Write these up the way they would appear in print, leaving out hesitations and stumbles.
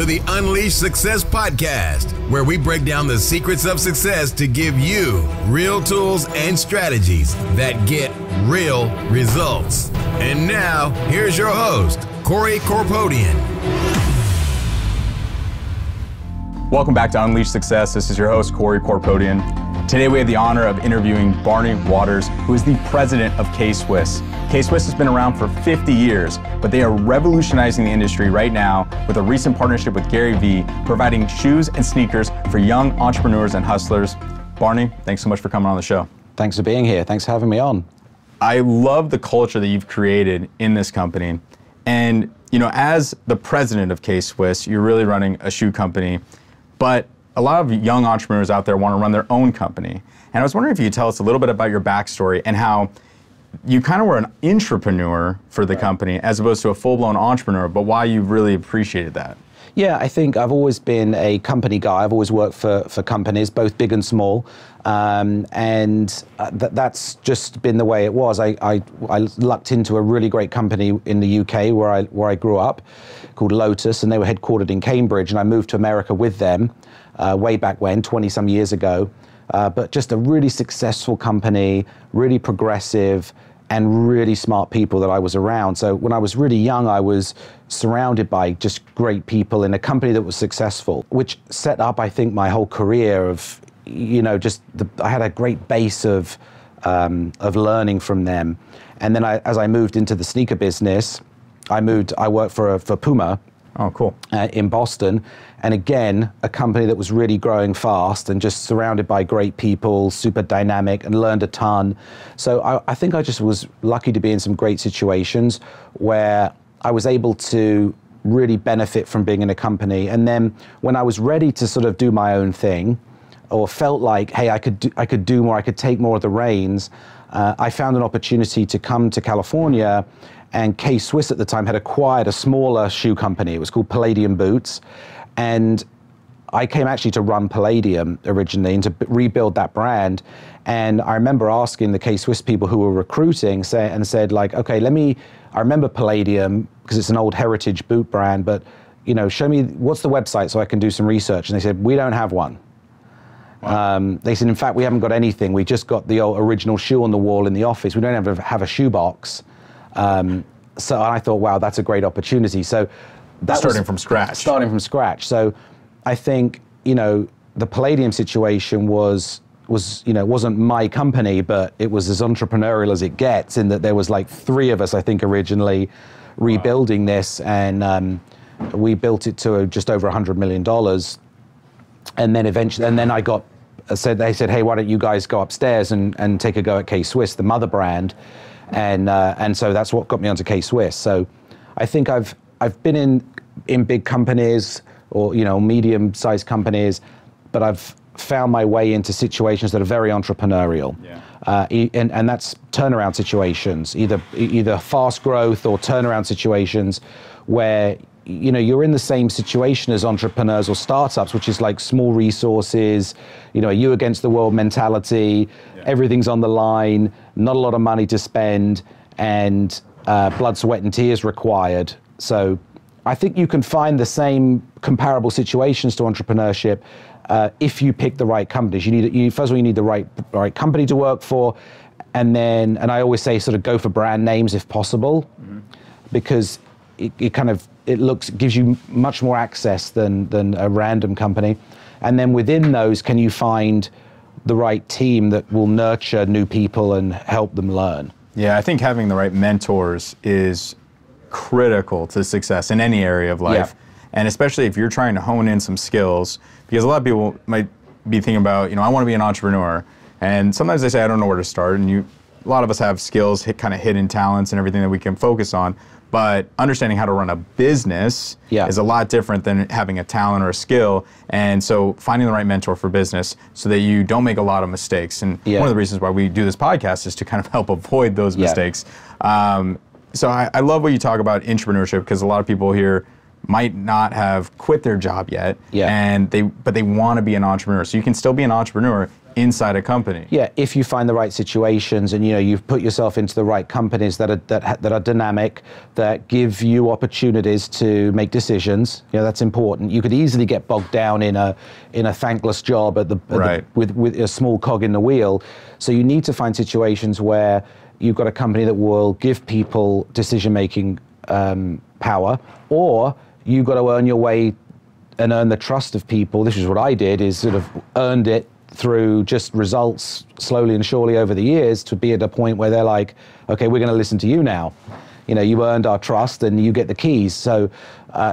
to the Unleash Success podcast, where we break down the secrets of success to give you real tools and strategies that get real results. And now, here's your host, Corey Corpodian. Welcome back to Unleash Success. This is your host, Corey Corpodian. Today we have the honor of interviewing Barney Waters, who is the president of K-Swiss. K-Swiss has been around for 50 years, but they are revolutionizing the industry right now with a recent partnership with Gary Vee, providing shoes and sneakers for young entrepreneurs and hustlers. Barney, thanks so much for coming on the show. Thanks for being here. Thanks for having me on. I love the culture that you've created in this company. And, you know, as the president of K-Swiss, you're really running a shoe company, but a lot of young entrepreneurs out there want to run their own company. And I was wondering if you could tell us a little bit about your backstory and how you kind of were an intrapreneur for the company as opposed to a full-blown entrepreneur, but why you really appreciated that. Yeah, I think I've always been a company guy. I've always worked for companies, both big and small. And that's just been the way it was. I lucked into a really great company in the UK where I grew up called Lotus, and they were headquartered in Cambridge, and I moved to America with them way back when, 20-some years ago. But just a really successful company, really progressive, and really smart people that I was around. So when I was really young, I was surrounded by just great people in a company that was successful, which set up, I think, my whole career of, you know, just I had a great base of learning from them. And then as I moved into the sneaker business, I worked for Puma. Oh, cool. In Boston. And again, a company that was really growing fast and just surrounded by great people, super dynamic, and learned a ton. So I think I just was lucky to be in some great situations where I was able to really benefit from being in a company. And then when I was ready to sort of do my own thing, or felt like, hey, I could do more, I could take more of the reins, I found an opportunity to come to California, and K-Swiss at the time had acquired a smaller shoe company. It was called Palladium Boots. And I came actually to run Palladium originally and to rebuild that brand. And I remember asking the K-Swiss people who were recruiting and said like, okay, I remember Palladium because it's an old heritage boot brand, but you know, show me, what's the website so I can do some research? And they said, we don't have one. Wow. They said, in fact, we haven't got anything. We just got the old original shoe on the wall in the office. We don't have a shoe box. So I thought, wow, that's a great opportunity. So that starting from scratch. Starting from scratch. So I think, you know, the Palladium situation was, you know, it wasn't my company, but it was as entrepreneurial as it gets, in that there was like three of us, I think, originally rebuilding this, and we built it to just over $100 million. And then eventually, and then they said, hey, why don't you guys go upstairs and take a go at K-Swiss, the mother brand. And so that's what got me onto K-Swiss. So I think I've been in big companies, or you know, medium-sized companies, but I've found my way into situations that are very entrepreneurial, and that's turnaround situations, either fast growth or turnaround situations, where you know you're in the same situation as entrepreneurs or startups, which is like small resources, you know, you against the world mentality, everything's on the line, not a lot of money to spend, and blood, sweat, and tears required. So I think you can find the same comparable situations to entrepreneurship if you pick the right companies. First of all, you need the right company to work for, and I always say sort of go for brand names if possible, because it gives you much more access than a random company. And then within those, can you find the right team that will nurture new people and help them learn? Yeah, I think having the right mentors is critical to success in any area of life. Yeah. And especially if you're trying to hone in some skills, because a lot of people might be thinking about, you know, I want to be an entrepreneur. And sometimes they say, I don't know where to start. And a lot of us have skills, kind of hidden talents and everything that we can focus on. But understanding how to run a business is a lot different than having a talent or a skill. And so finding the right mentor for business so that you don't make a lot of mistakes. And one of the reasons why we do this podcast is to kind of help avoid those mistakes. So I love what you talk about entrepreneurship, because a lot of people here might not have quit their job yet, but they want to be an entrepreneur. So you can still be an entrepreneur inside a company. Yeah, if you find the right situations and, you know, you've put yourself into the right companies that are dynamic, that give you opportunities to make decisions. You know, that's important. You could easily get bogged down in a thankless job with a small cog in the wheel. So you need to find situations where you've got a company that will give people decision-making power, or you've got to earn your way and earn the trust of people. This is what I did, is sort of earned it through just results slowly and surely over the years, to be at a point where they're like, okay, we're going to listen to you now. You know, you earned our trust and you get the keys. So,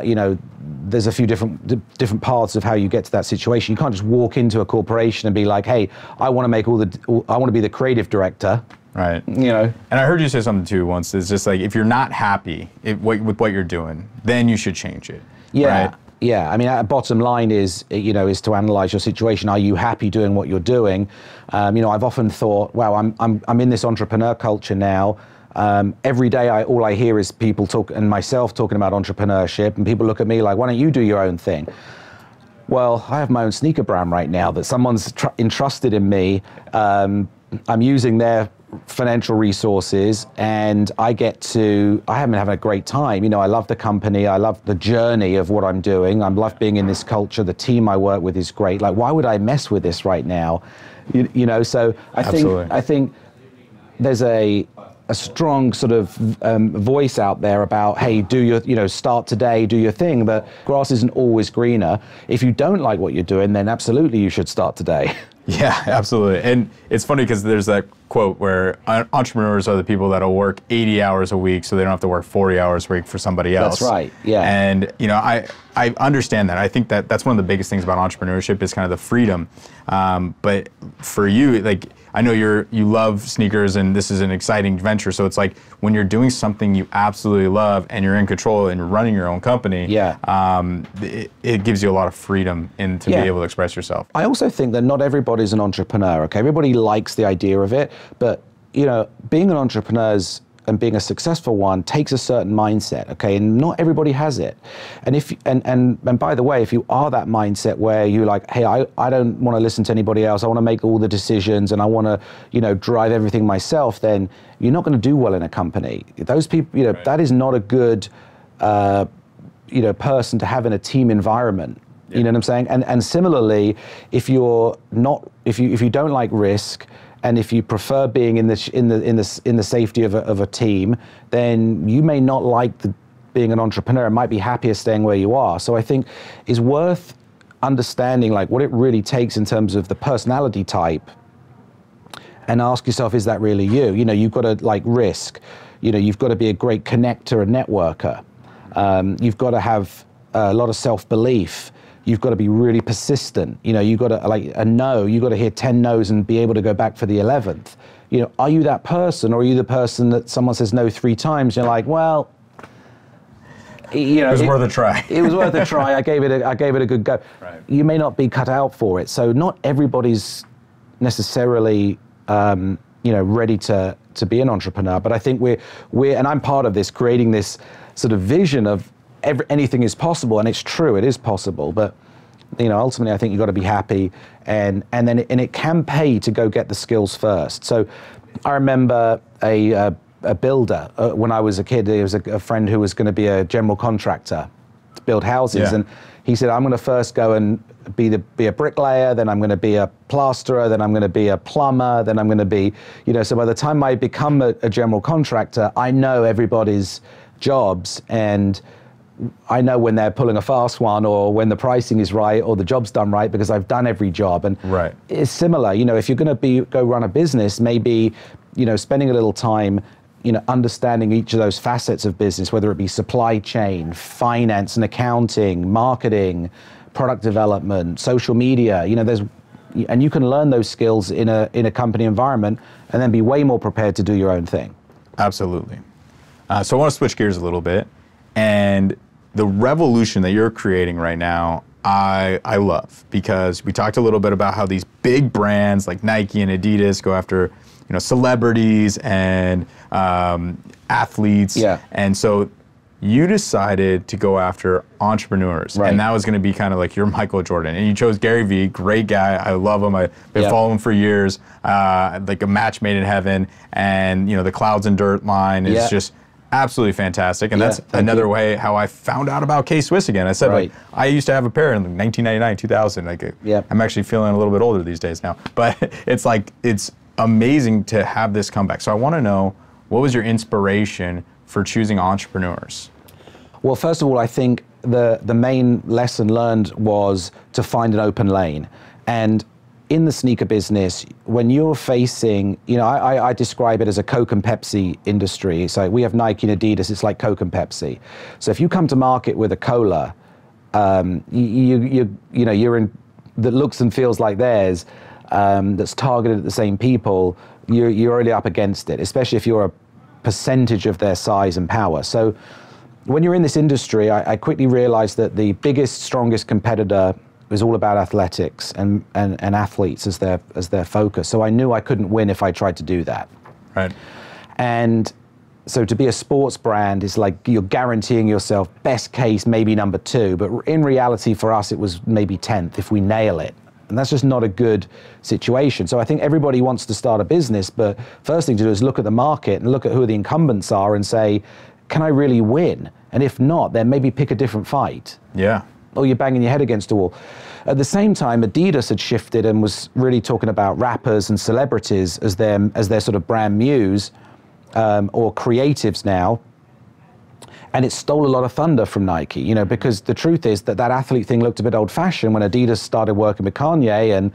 you know, there's a few different paths of how you get to that situation. You can't just walk into a corporation and be like, hey, I want to make I want to be the creative director. Right. You know. And I heard you say something too once. It's just like, if you're not happy with what you're doing, then you should change it. Yeah. Right? Yeah, I mean, bottom line is, you know, is to analyze your situation. Are you happy doing what you're doing? You know, I've often thought, wow, I'm in this entrepreneur culture now. Every day, all I hear is people talk, and myself talking about entrepreneurship, and people look at me like, why don't you do your own thing? Well, I have my own sneaker brand right now that someone's entrusted in me. I'm using their financial resources, and I have been having a great time. You know, I love the company, I love the journey of what I'm doing, I love being in this culture, the team I work with is great. Like, why would I mess with this right now? You know, so I think there's a strong sort of voice out there about, hey, do your, you know, start today, do your thing, but grass isn't always greener. If you don't like what you're doing, then absolutely you should start today. Yeah, absolutely. And it's funny because there's that quote where entrepreneurs are the people that'll work 80 hours a week so they don't have to work 40 hours a week for somebody else. That's right, yeah. And, you know, I understand that. I think that that's one of the biggest things about entrepreneurship is kind of the freedom. But for you, like, I know you love sneakers and this is an exciting venture. So it's like when you're doing something you absolutely love and you're in control and you're running your own company, yeah. It gives you a lot of freedom and to be able to express yourself. I also think that not everybody's an entrepreneur, okay? Everybody likes the idea of it, but, you know, being an entrepreneur's and being a successful one takes a certain mindset, okay? And not everybody has it. And and by the way, if you are that mindset where you're like, hey, I don't wanna listen to anybody else, I wanna make all the decisions and I wanna, you know, drive everything myself, then you're not gonna do well in a company. Those people, you know, that is not a good, you know, person to have in a team environment. Yeah. You know what I'm saying? And similarly, if you don't like risk, and if you prefer being in the safety of a team, then you may not like being an entrepreneur and might be happier staying where you are. So I think it's worth understanding like what it really takes in terms of the personality type, and ask yourself, is that really you? You know, you've got to like risk. You know, you've got to be a great connector and networker. You've got to have a lot of self-belief. You've got to be really persistent. You know, you've got to, like, a no, you've got to hear 10 no's and be able to go back for the 11th. You know, are you that person, or are you the person that someone says no 3 times, and you're like, well, you know. It was worth a try. It was worth a try, I gave it a good go. Right. You may not be cut out for it. So not everybody's necessarily, you know, ready to be an entrepreneur, but I think and I'm part of this, creating this sort of vision of, anything is possible, and it's true, it is possible, but, you know, ultimately I think you've got to be happy, and it can pay to go get the skills first. So I remember a builder when I was a kid. There was a friend who was going to be a general contractor to build houses, and he said, I'm going to first go and be a bricklayer, then I'm going to be a plasterer, then I'm going to be a plumber, then I'm going to be, you know, so by the time I become a general contractor, I know everybody's jobs, and I know when they're pulling a fast one, or when the pricing is right, or the job's done right, because I've done every job. And it's similar, you know, if you're going to go run a business, maybe, you know, spending a little time, you know, understanding each of those facets of business, whether it be supply chain, finance and accounting, marketing, product development, social media, you know, and you can learn those skills in a company environment, and then be way more prepared to do your own thing. Absolutely. So I want to switch gears a little bit, and the revolution that you're creating right now, I love, because we talked a little bit about how these big brands like Nike and Adidas go after, you know, celebrities and athletes, and so you decided to go after entrepreneurs, right, and that was going to be kind of like your Michael Jordan, and you chose Gary Vee, great guy. I love him. I've been following him for years, like a match made in heaven, and you know the clouds and dirt line is just absolutely fantastic. And that's another way how I found out about K-Swiss again. I said, like, I used to have a pair in 1999, 2000. Like, I'm actually feeling a little bit older these days now, but it's like, it's amazing to have this comeback. So I want to know, what was your inspiration for choosing entrepreneurs? Well, first of all, I think the main lesson learned was to find an open lane. And in the sneaker business, when you're facing, you know, I describe it as a Coke and Pepsi industry. So we have Nike and Adidas, it's like Coke and Pepsi. So if you come to market with a cola, you know, you're in, that looks and feels like theirs, that's targeted at the same people, you're already up against it, especially if you're a percentage of their size and power. So when you're in this industry, I quickly realized that the biggest, strongest competitor was all about athletics and athletes as their focus. So I knew I couldn't win if I tried to do that. Right. And so to be a sports brand is like you're guaranteeing yourself best case, maybe number two, but in reality for us, it was maybe 10th if we nail it. And that's just not a good situation. So I think everybody wants to start a business, but first thing to do is look at the market and look at who the incumbents are and say, can I really win? And if not, then maybe pick a different fight. Yeah. Or you're banging your head against a wall. At the same time, Adidas had shifted and was really talking about rappers and celebrities as their sort of brand muse, or creatives now. And it stole a lot of thunder from Nike, you know, because the truth is that that athlete thing looked a bit old-fashioned when Adidas started working with Kanye, and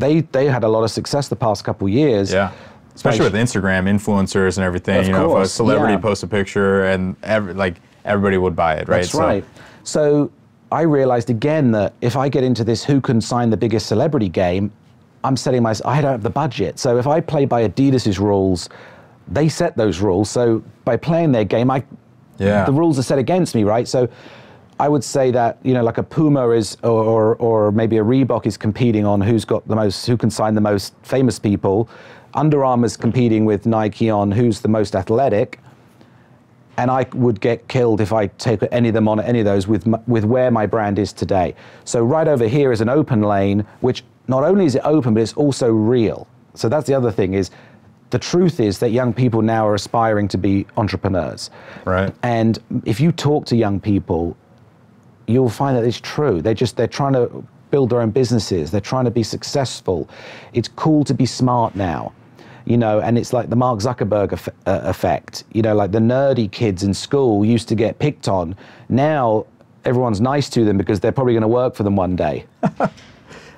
they had a lot of success the past couple of years. Yeah, especially with Instagram influencers and everything. You know, if a celebrity posts a picture and everybody would buy it, right? That's right. So I realized again that if I get into this who can sign the biggest celebrity game, I'm setting myself, I don't have the budget. So if I play by Adidas's rules, they set those rules. So by playing their game, the rules are set against me, right? So I would say that, you know, like a Puma is, or maybe a Reebok is competing on who's got the most, who can sign the most famous people. Under Armour's competing with Nike on who's the most athletic. And I would get killed if I take any of them on any of those with where my brand is today. So right over here is an open lane, which not only is it open, but it's also real. So that's the other thing is, the truth is that young people now are aspiring to be entrepreneurs. Right. And if you talk to young people, you'll find that it's true. They're trying to build their own businesses. They're trying to be successful. It's cool to be smart now. You know, and it's like the Mark Zuckerberg effect. You know, like the nerdy kids in school used to get picked on. Now, everyone's nice to them because they're probably going to work for them one day.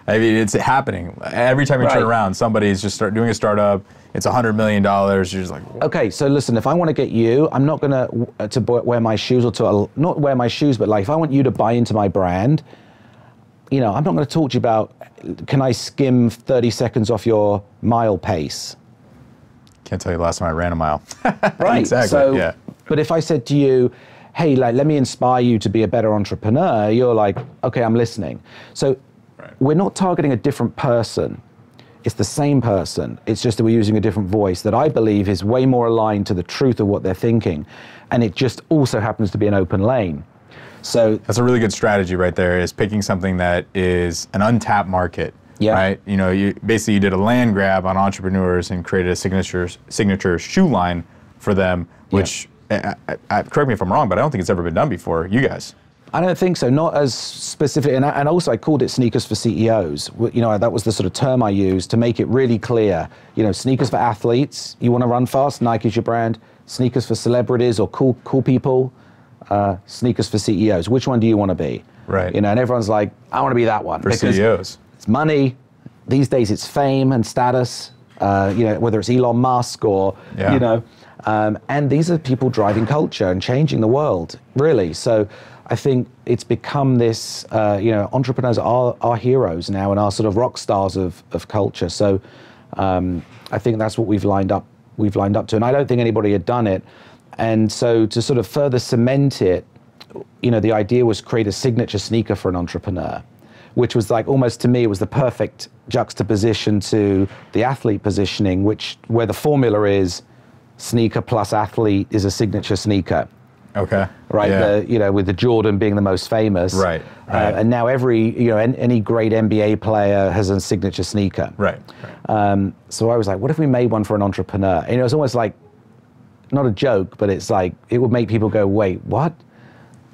I mean, it's happening. Every time you turn around, somebody's just doing a startup. It's $100 million. You're just like, whoa. Okay, so listen, if I want to get you, I'm not going to wear my shoes or to, not wear my shoes, but like if I want you to buy into my brand, you know, I'm not going to talk to you about, can I skim 30 seconds off your mile pace? Can't tell you the last time I ran a mile. Right. Exactly. So, yeah. But if I said to you, hey, like, let me inspire you to be a better entrepreneur, you're like, okay, I'm listening. So we're not targeting a different person. It's the same person. It's just that we're using a different voice that I believe is way more aligned to the truth of what they're thinking. And it just also happens to be an open lane. So that's a really good strategy right there, is picking something that is an untapped market. Yeah. Right. You know, you basically did a land grab on entrepreneurs and created a signature shoe line for them, which, correct me if I'm wrong, but I don't think it's ever been done before. You guys? I don't think so. Not as specific. And also, I called it Sneakers for CEOs. You know, that was the sort of term I used to make it really clear. You know, sneakers for athletes. You want to run fast? Nike's your brand. Sneakers for celebrities or cool people. Sneakers for CEOs. Which one do you want to be? Right. You know, and everyone's like, I want to be that one. For CEOs. It's money. These days it's fame and status, you know, whether it's Elon Musk or, you know, and these are people driving culture and changing the world, really. So I think it's become this, you know, entrepreneurs are our heroes now and are sort of rock stars of culture. So I think that's what we've lined up to. And I don't think anybody had done it. And so to sort of further cement it, you know, the idea was create a signature sneaker for an entrepreneur, which was like almost to me, it was the perfect juxtaposition to the athlete positioning, where the formula is sneaker plus athlete is a signature sneaker. Okay. Right. Yeah. With the Jordan being the most famous. Right. Right. And now any great NBA player has a signature sneaker. Right. So I was like, what if we made one for an entrepreneur? And it's almost like, not a joke, but it's like, it would make people go, wait, what?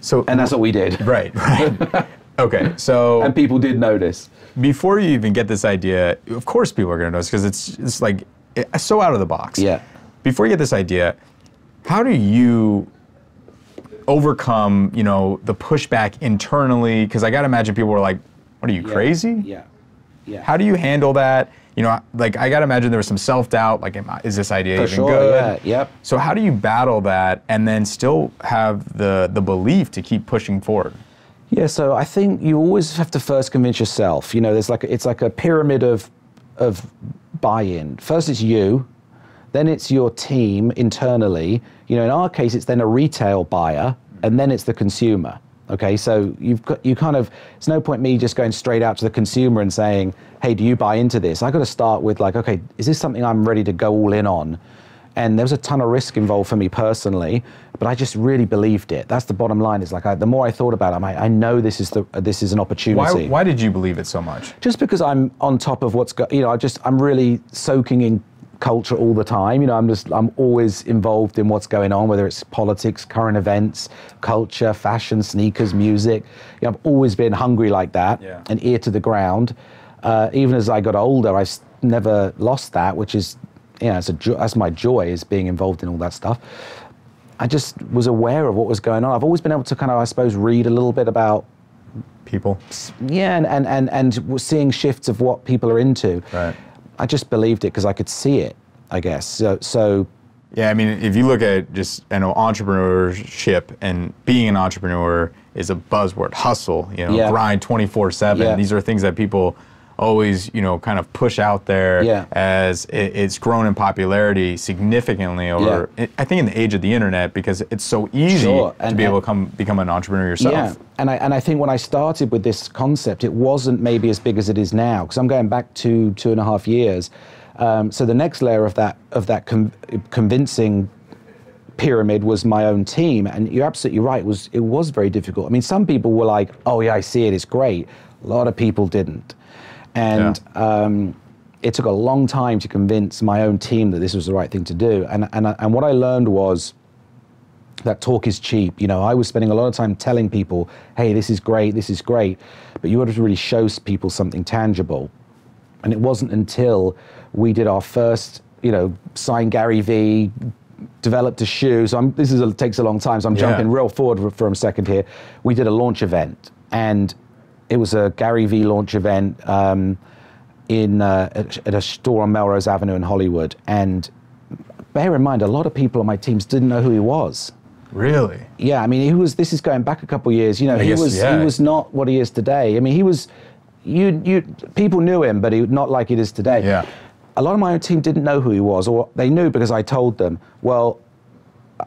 So, and that's what we did. Right. Right. Okay. So. And people did notice. Before you even get this idea, of course people are going to notice because it's like, it's so out of the box. Yeah. Before you get this idea, how do you overcome, the pushback internally? Because I got to imagine people were like, what, are you crazy? Yeah. Yeah. How do you handle that? I got to imagine there was some self-doubt, like, is this idea even good? Yeah, yep. So how do you battle that and then still have the belief to keep pushing forward? Yeah, so I think you always have to first convince yourself. It's like a pyramid of buy-in. First it's you, then it's your team internally. In our case, it's then a retail buyer, and then it's the consumer. Okay, so it's no point me just going straight out to the consumer and saying, hey, do you buy into this? I got to start with like, okay, is this something I'm ready to go all in on? And there was a ton of risk involved for me personally, but I just really believed it. That's the bottom line. It's like, the more I thought about it, I'm like, I know this is an opportunity. Why did you believe it so much? Just because I'm on top of what's going, I'm really soaking in culture all the time. I'm always involved in what's going on, whether it's politics, current events, culture, fashion, sneakers, music. I've always been hungry like that, yeah, and ear to the ground. Even as I got older, I've never lost that, which is, that's my joy, is being involved in all that stuff. I just was aware of what was going on. I've always been able to kind of, I suppose, read a little bit about people. Yeah, and seeing shifts of what people are into. Right. I just believed it because I could see it, I guess. So yeah, I mean, if you look at just, entrepreneurship, and being an entrepreneur is a buzzword. Hustle, yeah, grind 24/7. Yeah. These are things that people always, kind of push out there, yeah, as it's grown in popularity significantly over, yeah, I think, in the age of the internet, because it's so easy, sure, to become an entrepreneur yourself. Yeah. And I think when I started with this concept, it wasn't maybe as big as it is now, because I'm going back to 2.5 years. So the next layer of that convincing pyramid was my own team. And you're absolutely right, it was very difficult. I mean, some people were like, oh yeah, I see it, it's great. A lot of people didn't. And yeah, it took a long time to convince my own team that this was the right thing to do. And what I learned was that talk is cheap. I was spending a lot of time telling people, hey, this is great, but you had to really show people something tangible. And it wasn't until we did our first, signed Gary V, developed a shoe. So this takes a long time, so I'm, yeah, jumping real forward for a second here. We did a launch event, and it was a Gary V launch event at a store on Melrose Avenue in Hollywood. And bear in mind, a lot of people on my teams didn't know who he was. Really? Yeah, I mean, this is going back a couple of years. He was not what he is today. I mean, people knew him, but he not like it is today. Yeah. A lot of my own team didn't know who he was, or they knew because I told them. Well,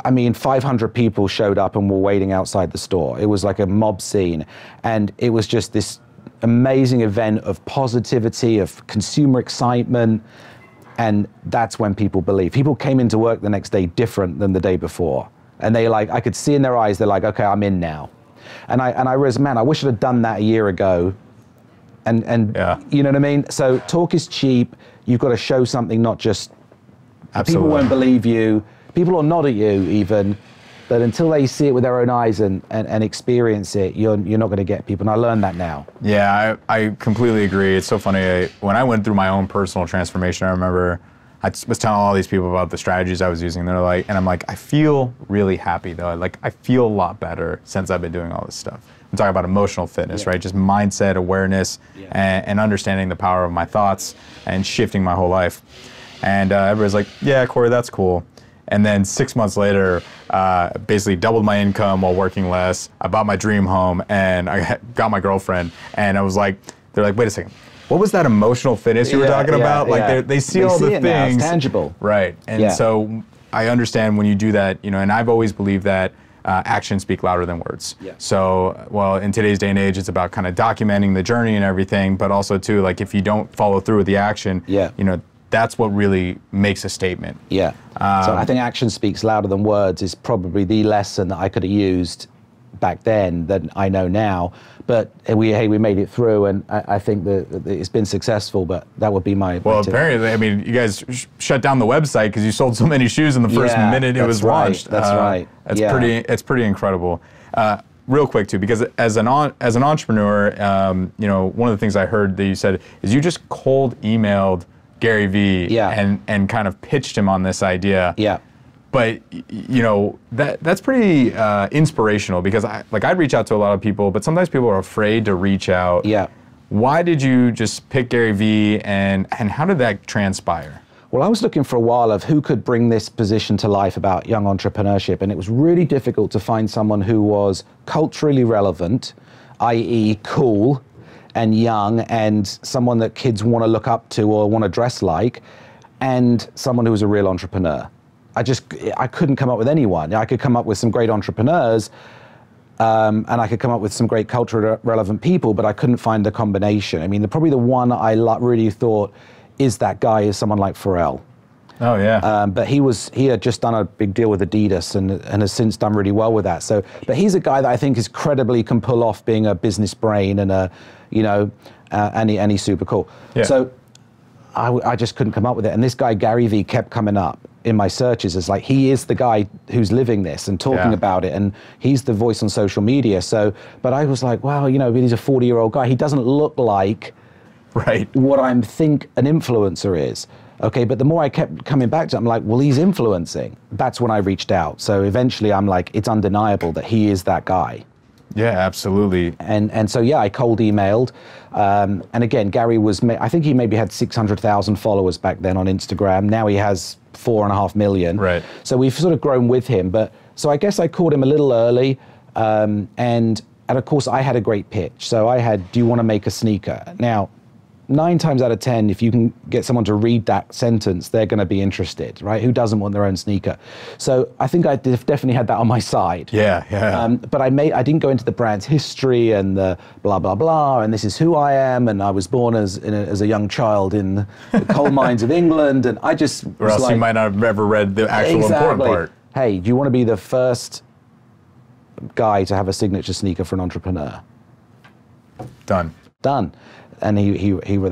I mean, 500 people showed up and were waiting outside the store. It was like a mob scene. And it was just this amazing event of positivity, of consumer excitement. And that's when people believe. People came into work the next day different than the day before. And I could see in their eyes, they're like, okay, I'm in now. And I realized, man, I wish I'd have done that a year ago. And yeah, you know what I mean? So talk is cheap. You've got to show something, not just, absolutely, people won't believe you. People will nod at you even, but until they see it with their own eyes and experience it, you're not going to get people. And I learned that now. Yeah, I completely agree. It's so funny. When I went through my own personal transformation, I remember I was telling all these people about the strategies I was using. They're like, and I'm like, I feel really happy though. Like, I feel a lot better since I've been doing all this stuff. I'm talking about emotional fitness, yeah, right? Just mindset, awareness, yeah, and understanding the power of my thoughts and shifting my whole life. And everybody's like, yeah, Corey, that's cool. And then 6 months later, basically doubled my income while working less. I bought my dream home and I got my girlfriend. And I was like, they're like, wait a second, what was that emotional fitness you were talking about? Yeah. Like they see all the things. Now. It's tangible. Right. And yeah, so I understand when you do that, and I've always believed that actions speak louder than words. Yeah. So, well, in today's day and age, it's about kind of documenting the journey and everything, but also too, like if you don't follow through with the action, yeah, that's what really makes a statement. Yeah. So I think action speaks louder than words is probably the lesson that I could have used back then than I know now. But we made it through, and I think that it's been successful, but that would be my... Well, apparently, I mean, you guys shut down the website because you sold so many shoes in the first minute it was launched. That's right. It's pretty incredible. Real quick too, because as an entrepreneur, you know, one of the things I heard that you said is you just cold emailed Gary Vee and kind of pitched him on this idea. Yeah. But you know, that's pretty inspirational, because I'd reach out to a lot of people, but sometimes people are afraid to reach out. Yeah. Why did you just pick Gary Vee, and how did that transpire? Well, I was looking for a while of who could bring this position to life about young entrepreneurship, and it was really difficult to find someone who was culturally relevant, i.e. cool and young, and someone that kids want to look up to or want to dress like, and someone who was a real entrepreneur. I couldn't come up with anyone. I could come up with some great entrepreneurs, and I could come up with some great culturally relevant people, but I couldn't find the combination. I mean, probably the one I really thought is that guy is someone like Pharrell. Oh yeah. But he had just done a big deal with Adidas and has since done really well with that. So, but he's a guy that I think is credibly can pull off being a business brain and a, you know, and he's super cool. Yeah. So I just couldn't come up with it. And this guy, Gary Vee, kept coming up in my searches as like, he is the guy who's living this and talking about it, and he's the voice on social media. So, but I was like, wow, you know, he's a 40-year-old guy. He doesn't look like what I think an influencer is. Okay, but the more I kept coming back to it, I'm like, well, he's influencing. That's when I reached out. So eventually I'm like, it's undeniable that he is that guy. Yeah, absolutely. And so, yeah, I cold emailed. And again, Gary was, I think he maybe had 600,000 followers back then on Instagram. Now he has 4.5 million. Right. So we've sort of grown with him. But so I guess I called him a little early. And of course, I had a great pitch. So I had, do you want to make a sneaker? Now, 9 times out of 10, if you can get someone to read that sentence, they're going to be interested, right? Who doesn't want their own sneaker? So I think I definitely had that on my side. Yeah, yeah. But I didn't go into the brand's history and the blah, blah, blah, and this is who I am, and I was born as a young child in the coal mines of England, and I just was or else like, you might not have ever read the actual important part. Hey, do you want to be the first guy to have a signature sneaker for an entrepreneur? Done. Done. And they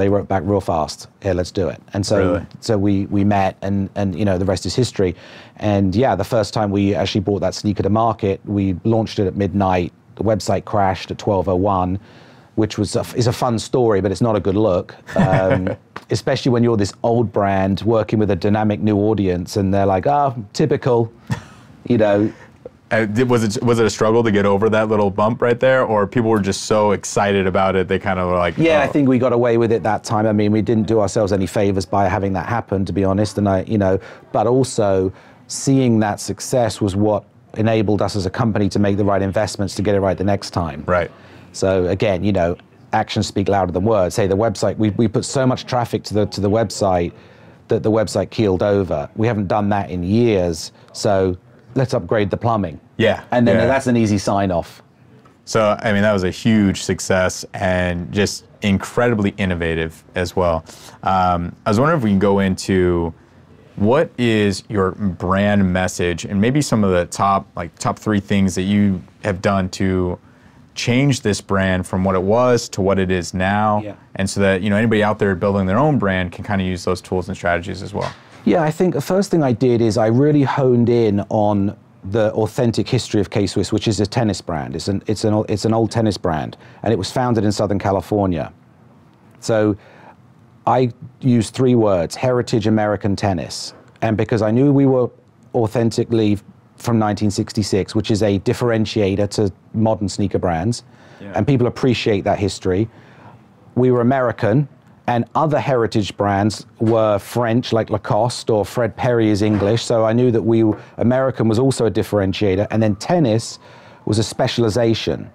wrote back real fast, yeah, let's do it. And so we met, and you know, the rest is history. And yeah, the first time we actually brought that sneaker to market, we launched it at midnight. The website crashed at 12:01, which is a fun story, but it's not a good look. Especially when you're this old brand working with a dynamic new audience, and they're like, oh, typical, you know. Was it a struggle to get over that little bump right there, or people were just so excited about it they kind of were like, yeah, oh. I think we got away with it that time. I mean, we didn't do ourselves any favors by having that happen, to be honest. And you know, but also seeing that success was what enabled us as a company to make the right investments to get it right the next time. Right. So again, you know, actions speak louder than words. Hey, the website, we put so much traffic to the website that the website keeled over. We haven't done that in years, so let's upgrade the plumbing. Yeah. And then that's an easy sign off. So, I mean, that was a huge success and just incredibly innovative as well. I was wondering if we can go into what is your brand message and maybe some of the top three things that you have done to change this brand from what it was to what it is now. Yeah. And so that, you know, anybody out there building their own brand can kind of use those tools and strategies as well. Yeah, I think the first thing I did is I really honed in on the authentic history of K-Swiss, which is a tennis brand. It's an old tennis brand, and it was founded in Southern California. So I used 3 words, heritage American tennis. And because I knew we were authentically from 1966, which is a differentiator to modern sneaker brands, and people appreciate that history. We were American. And other heritage brands were French, like Lacoste, or Fred Perry is English. So I knew that American was also a differentiator. And then tennis was a specialization.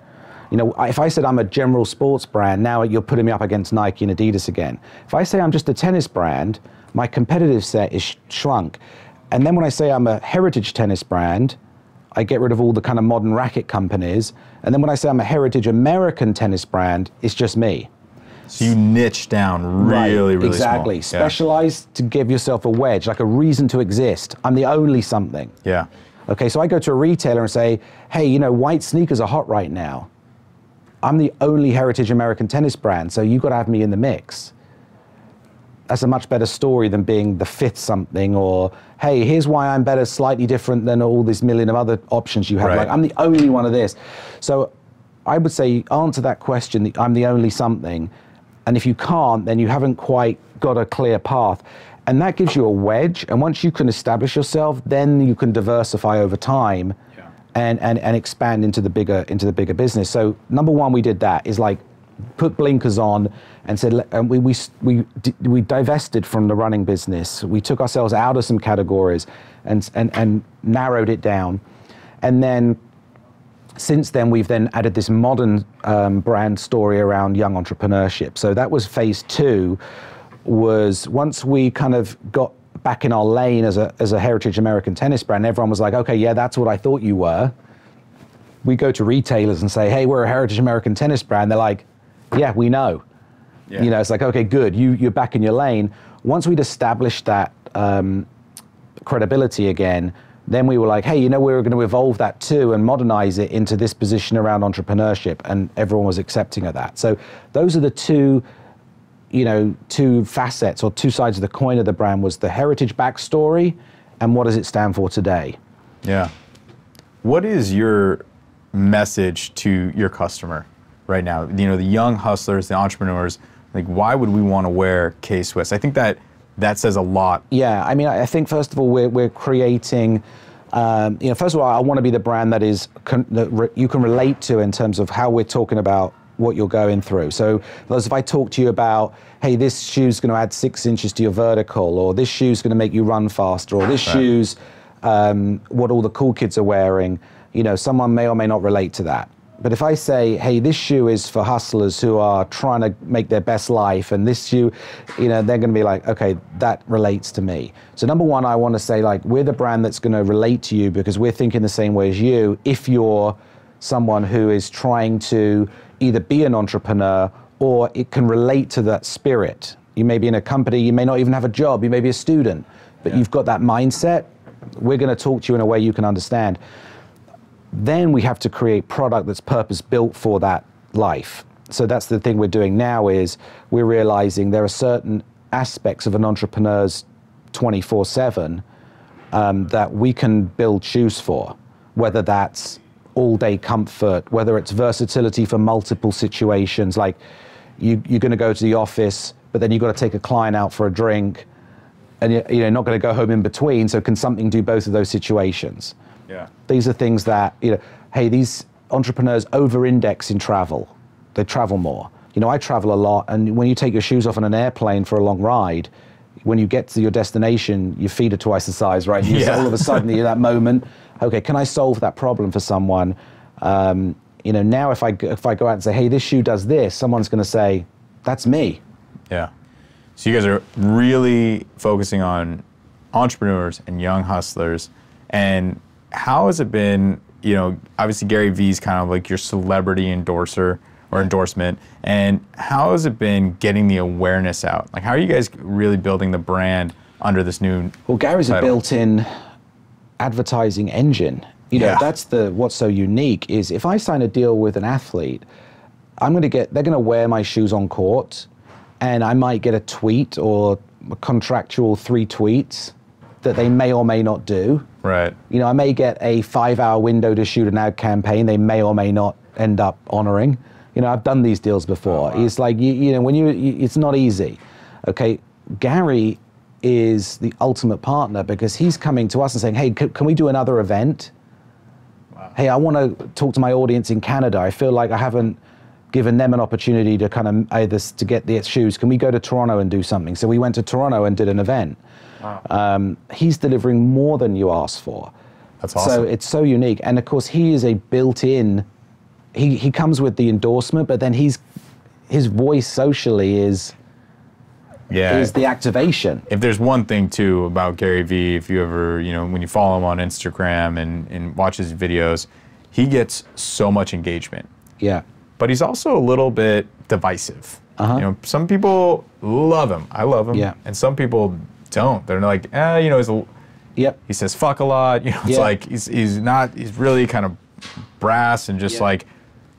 You know, if I said I'm a general sports brand, now you're putting me up against Nike and Adidas again. If I say I'm just a tennis brand, my competitive set is shrunk. And then when I say I'm a heritage tennis brand, I get rid of all the kind of modern racket companies. And then when I say I'm a heritage American tennis brand, it's just me. So you niche down really, really exactly. small. Specialize to give yourself a wedge, like a reason to exist. I'm the only something. Yeah. Okay, so I go to a retailer and say, hey, you know, white sneakers are hot right now. I'm the only heritage American tennis brand, so you've got to have me in the mix. That's a much better story than being the fifth something, or, hey, here's why I'm better, slightly different than all these million of other options you have. Right. Like, I'm the only one of this. So I would say answer that question, I'm the only something. And if you can't, then you haven't quite got a clear path. And that gives you a wedge. And once you can establish yourself, then you can diversify over time and expand into the bigger business. So number one, we did that, is like put blinkers on and said, and we divested from the running business. We took ourselves out of some categories and narrowed it down. And then since then, we've then added this modern brand story around young entrepreneurship. So that was phase two. Was once we kind of got back in our lane as a heritage American tennis brand, everyone was like, okay, yeah, that's what I thought you were. We go to retailers and say, hey, we're a heritage American tennis brand. They're like, yeah, we know. Yeah. You know, it's like, okay, good, you're back in your lane. Once we'd established that credibility again, then we were like, hey, you know, we were going to evolve that too and modernize it into this position around entrepreneurship, and everyone was accepting of that. So those are the two, you know, two facets or two sides of the coin of the brand, was the heritage backstory and what does it stand for today. Yeah. What is your message to your customer right now? You know, the young hustlers, the entrepreneurs, like, why would we want to wear K-Swiss? I think that says a lot. Yeah, I mean, I think first of all, we're creating, you know, first of all, I want to be the brand that is, you can relate to in terms of how we're talking about what you're going through. So if I talk to you about, hey, this shoe's going to add 6 inches to your vertical, or this shoe's going to make you run faster, or this shoe's what all the cool kids are wearing, you know, someone may or may not relate to that. But if I say, hey, this shoe is for hustlers who are trying to make their best life, and this shoe, you know, they're going to be like, okay, that relates to me. So number one, I want to say, like, we're the brand that's going to relate to you because we're thinking the same way as you if you're someone who is trying to either be an entrepreneur, or it can relate to that spirit. You may be in a company, you may not even have a job, you may be a student, but you've got that mindset. We're going to talk to you in a way you can understand. Then we have to create product that's purpose-built for that life. So that's the thing we're doing now, is we're realizing there are certain aspects of an entrepreneur's 24/7 that we can build shoes for, whether that's all-day comfort, whether it's versatility for multiple situations, like you're going to go to the office, but then you've got to take a client out for a drink, and you're not going to go home in between, so can something do both of those situations? Yeah. These are things that, you know, hey, these entrepreneurs over-index in travel. They travel more. You know, I travel a lot, and when you take your shoes off on an airplane for a long ride, when you get to your destination, your feet are twice the size, right? Yeah. So all of a sudden, you're that moment, okay, can I solve that problem for someone? You know, now if I go out and say, hey, this shoe does this, someone's going to say, that's me. Yeah. So you guys are really focusing on entrepreneurs and young hustlers. And how has it been, you know, obviously Gary V's kind of like your celebrity endorser or endorsement, and how has it been getting the awareness out? Like, how are you guys really building the brand under this new title? Well, Gary's a built-in advertising engine. You know, that's what's so unique is if I sign a deal with an athlete, they're gonna wear my shoes on court, and I might get a tweet or a contractual 3 tweets that they may or may not do. Right. You know, I may get a 5-hour window to shoot an ad campaign they may or may not end up honoring. You know, I've done these deals before. Oh, wow. It's like, you know, when you it's not easy. Okay, Gary is the ultimate partner because he's coming to us and saying, hey, can we do another event? Wow. Hey, I want to talk to my audience in Canada. I feel like I haven't given them an opportunity to kind of either to get their shoes. Can we go to Toronto and do something? So we went to Toronto and did an event. Wow. He's delivering more than you asked for. That's awesome. So it's so unique. And of course, he is a built-in, he comes with the endorsement, but then his voice socially is the activation. If there's one thing too about Gary Vee, if you ever, you know, when you follow him on Instagram and watch his videos, he gets so much engagement. Yeah. but he's also a little bit divisive. You know, some people love him. I love him. Yeah. And some people don't. They're like, eh, you know, he's a, he says fuck a lot. You know, it's like he's not, he's really kind of brass and just like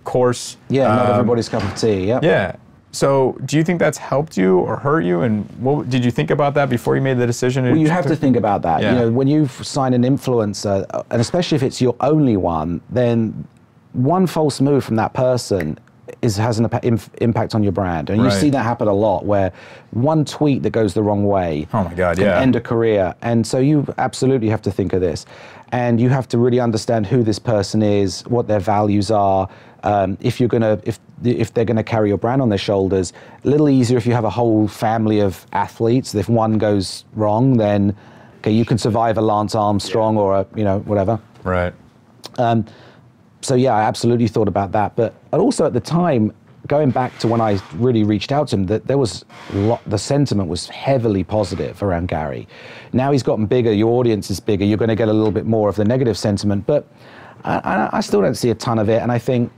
coarse. Yeah, not everybody's cup of tea. Yeah. Yeah. So do you think that's helped you or hurt you? And what, did you think about that before you made the decision? Well, you have to think about that. Yeah. You know, when you sign an influencer, and especially if it's your only one, then one false move from that person has an impact on your brand. And you see that happen a lot, where one tweet that goes the wrong way can end a career. And so you absolutely have to think of this. And you have to really understand who this person is, what their values are, if you're gonna, if they're gonna carry your brand on their shoulders. A little easier if you have a whole family of athletes. If one goes wrong, then okay, you can survive a Lance Armstrong or a, you know, whatever. Right. So yeah, I absolutely thought about that. But also at the time, going back to when I really reached out to him, that there was a lot, the sentiment was heavily positive around Gary. Now he's gotten bigger, your audience is bigger, you're gonna get a little bit more of the negative sentiment, but I still don't see a ton of it. And I think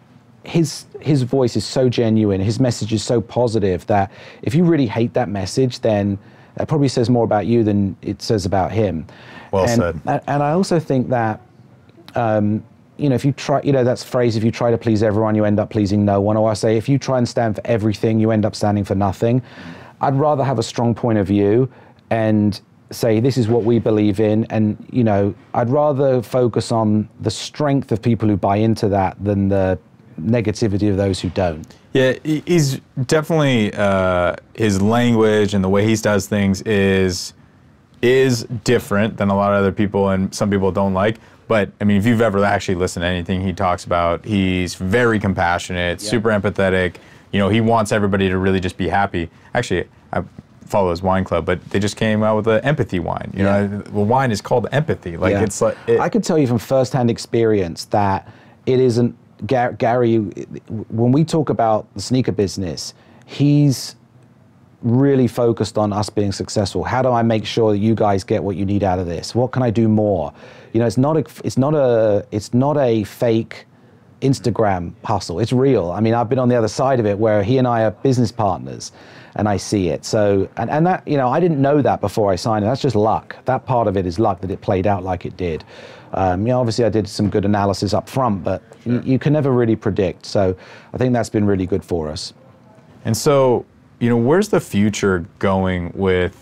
his voice is so genuine, his message is so positive, that if you really hate that message, then that probably says more about you than it says about him. Well said. And I also think that, you know, if you try, you know, that's phrase, if you try to please everyone, you end up pleasing no one. Or I say, if you try and stand for everything, you end up standing for nothing. I'd rather have a strong point of view and say, this is what we believe in. And, you know, I'd rather focus on the strength of people who buy into that than the negativity of those who don't. Yeah, he's definitely, his language and the way he does things is different than a lot of other people, and some people don't like. But I mean, if you've ever actually listened to anything he talks about, he's very compassionate, super empathetic. You know, he wants everybody to really just be happy. Actually, I follow his wine club, but they just came out with an empathy wine. You know, well, wine is called empathy. Like it's like I can tell you from firsthand experience that it isn't Gary. When we talk about the sneaker business, he's really focused on us being successful. How do I make sure that you guys get what you need out of this? What can I do more? You know, it's not a fake Instagram hustle. It's real. I mean, I've been on the other side of it, where he and I are business partners, and I see it. So, and that, you know, I didn't know that before I signed it. That's just luck. That part of it is luck that it played out like it did. You know, obviously I did some good analysis up front, but you can never really predict. So I think that's been really good for us. And so, you know, where's the future going with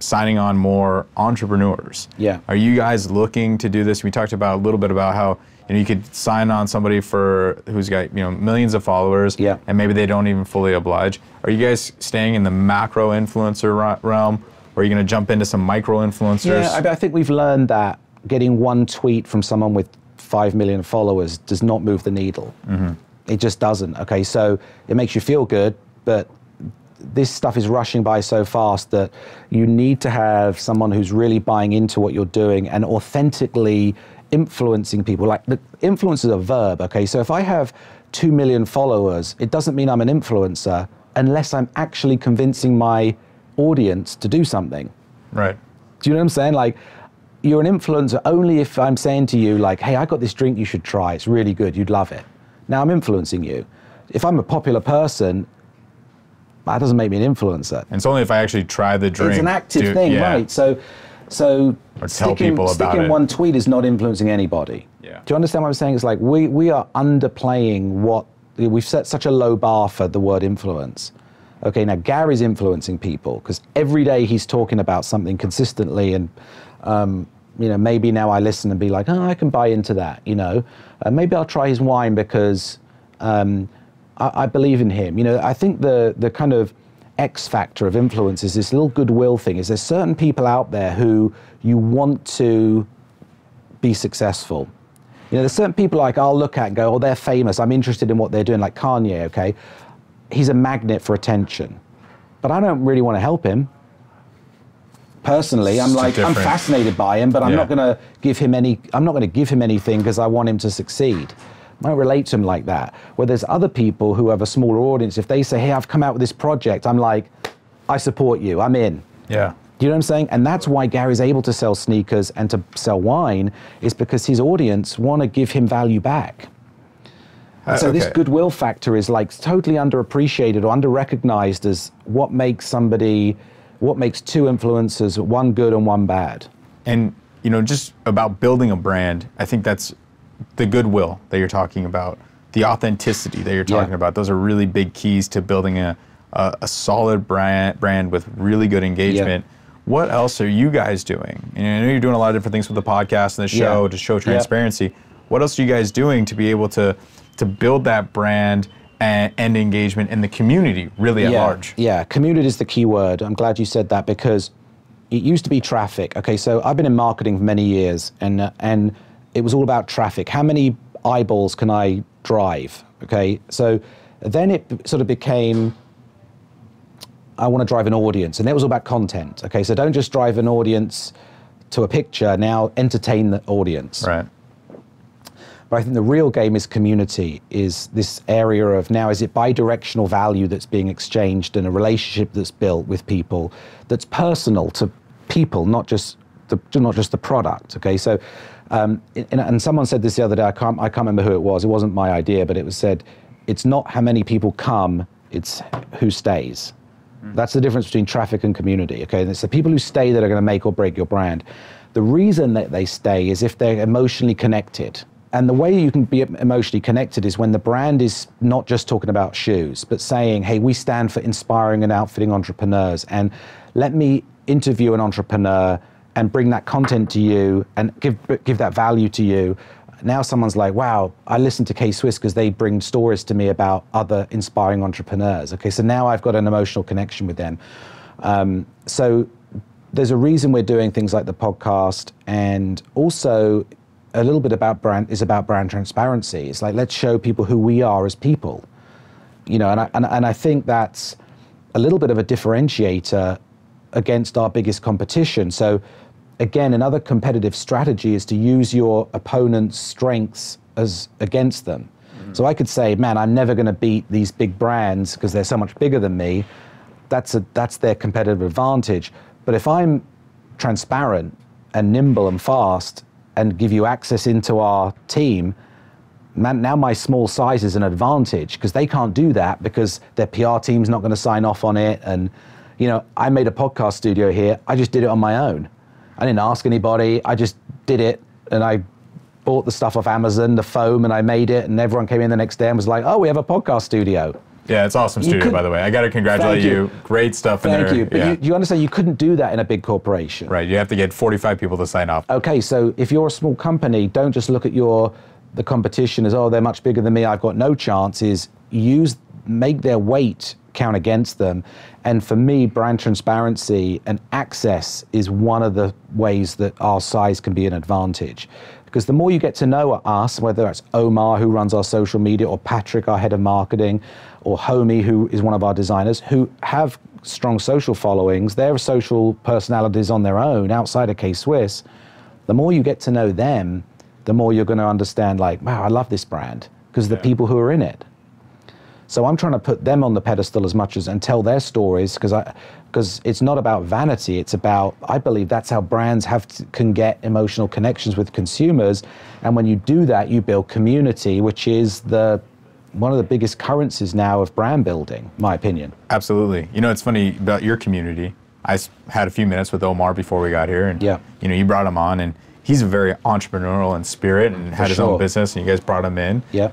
signing on more entrepreneurs? Yeah. Are you guys looking to do this? We talked about a little bit about how, you know, you could sign on somebody for who's got, you know, millions of followers, and maybe they don't even fully oblige. Are you guys staying in the macro influencer realm, or are you going to jump into some micro influencers? Yeah, I think we've learned that getting one tweet from someone with 5 million followers does not move the needle. It just doesn't. Okay, so it makes you feel good, but this stuff is rushing by so fast that you need to have someone who's really buying into what you're doing and authentically influencing people. Like, the influence is a verb, okay? So if I have 2 million followers, it doesn't mean I'm an influencer unless I'm actually convincing my audience to do something. Right. Do you know what I'm saying? Like, you're an influencer only if I'm saying to you, like, hey, I got this drink you should try. It's really good. You'd love it. Now I'm influencing you. If I'm a popular person, that doesn't make me an influencer. And it's only if I actually try the drink. It's an active thing, right? So or tell people about it. Sticking one tweet is not influencing anybody. Yeah. Do you understand what I'm saying? It's like we are underplaying what, we've set such a low bar for the word influence. Okay, now Gary's influencing people because every day he's talking about something consistently, and you know, maybe now I listen and be like, oh, I can buy into that. You know, maybe I'll try his wine because I believe in him. You know, I think the kind of X factor of influence is this little goodwill thing. Is there's certain people out there who you want to be successful. You know, there's certain people like I'll look at and go, oh, they're famous. I'm interested in what they're doing, like Kanye, okay? He's a magnet for attention. But I don't really want to help him. Personally, I'm like, I'm fascinated by him, but I'm not gonna give him any, I'm not gonna give him anything because I want him to succeed. I don't relate to him like that. Where there's other people who have a smaller audience, if they say, hey, I've come out with this project, I'm like, I support you, I'm in. Yeah. Do you know what I'm saying? And that's why Gary's able to sell sneakers and to sell wine, is because his audience want to give him value back. So this goodwill factor is like totally underappreciated or under-recognized as what makes somebody, what makes two influencers, one good and one bad. And you know, just about building a brand, I think that's the goodwill that you're talking about, the authenticity that you're talking about. Those are really big keys to building a solid brand with really good engagement. What else are you guys doing? And I know you're doing a lot of different things with the podcast and the show to show transparency. What else are you guys doing to be able to build that brand and engagement in the community really at large? Yeah, community is the key word. I'm glad you said that because it used to be traffic. Okay, so I've been in marketing for many years and it was all about traffic. How many eyeballs can I drive? Okay, so then it sort of became, I want to drive an audience, and that was all about content. Okay, so don't just drive an audience to a picture, now entertain the audience. Right. But I think the real game is community, is this area of now, is it bi-directional value that's being exchanged and a relationship that's built with people that's personal to people, not just the product, okay? So, and someone said this the other day, I can't remember who it was, it wasn't my idea, but it was said, it's not how many people come, it's who stays. That's the difference between traffic and community, okay? And it's the people who stay that are going to make or break your brand. The reason that they stay is if they're emotionally connected. And the way you can be emotionally connected is when the brand is not just talking about shoes, but saying, hey, we stand for inspiring and outfitting entrepreneurs, and let me interview an entrepreneur and bring that content to you and give that value to you. Now someone's like, wow, I listen to K-Swiss because they bring stories to me about other inspiring entrepreneurs. Okay, so now I've got an emotional connection with them. So there's a reason we're doing things like the podcast, and also a little bit about brand is about brand transparency. It's like, let's show people who we are as people. You know, and I think that's a little bit of a differentiator against our biggest competition. So again, another competitive strategy is to use your opponent's strengths as against them. So I could say, man, I'm never going to beat these big brands because they're so much bigger than me. That's their competitive advantage. But if I'm transparent and nimble and fast and give you access into our team, man, now my small size is an advantage because they can't do that because their PR team's not going to sign off on it. And you know, I made a podcast studio here. I just did it on my own. I didn't ask anybody, I just did it, and I bought the stuff off Amazon, the foam, and I made it, and everyone came in the next day and was like, oh, we have a podcast studio. Yeah, it's awesome studio, by the way. I got to congratulate you. Great stuff in there. Thank you, but you understand you couldn't do that in a big corporation. Right, you have to get 45 people to sign off. Okay, so if you're a small company, don't just look at the competition as, oh, they're much bigger than me, I've got no chances. Make their weight count against them. And for me, brand transparency and access is one of the ways that our size can be an advantage. Because the more you get to know us, whether it's Omar, who runs our social media, or Patrick, our head of marketing, or Homie, who is one of our designers, who have strong social followings, their social personalities on their own, outside of K-Swiss, the more you get to know them, the more you're going to understand, like, wow, I love this brand, because the people who are in it. So I'm trying to put them on the pedestal as much as, and tell their stories, because it's not about vanity, it's about, I believe that's how brands can get emotional connections with consumers. And when you do that, you build community, which is one of the biggest currencies now of brand building, my opinion. Absolutely. You know, it's funny about your community. I had a few minutes with Omar before we got here, and you know, you brought him on, and he's very entrepreneurial in spirit and had his own business, and you guys brought him in. Yeah.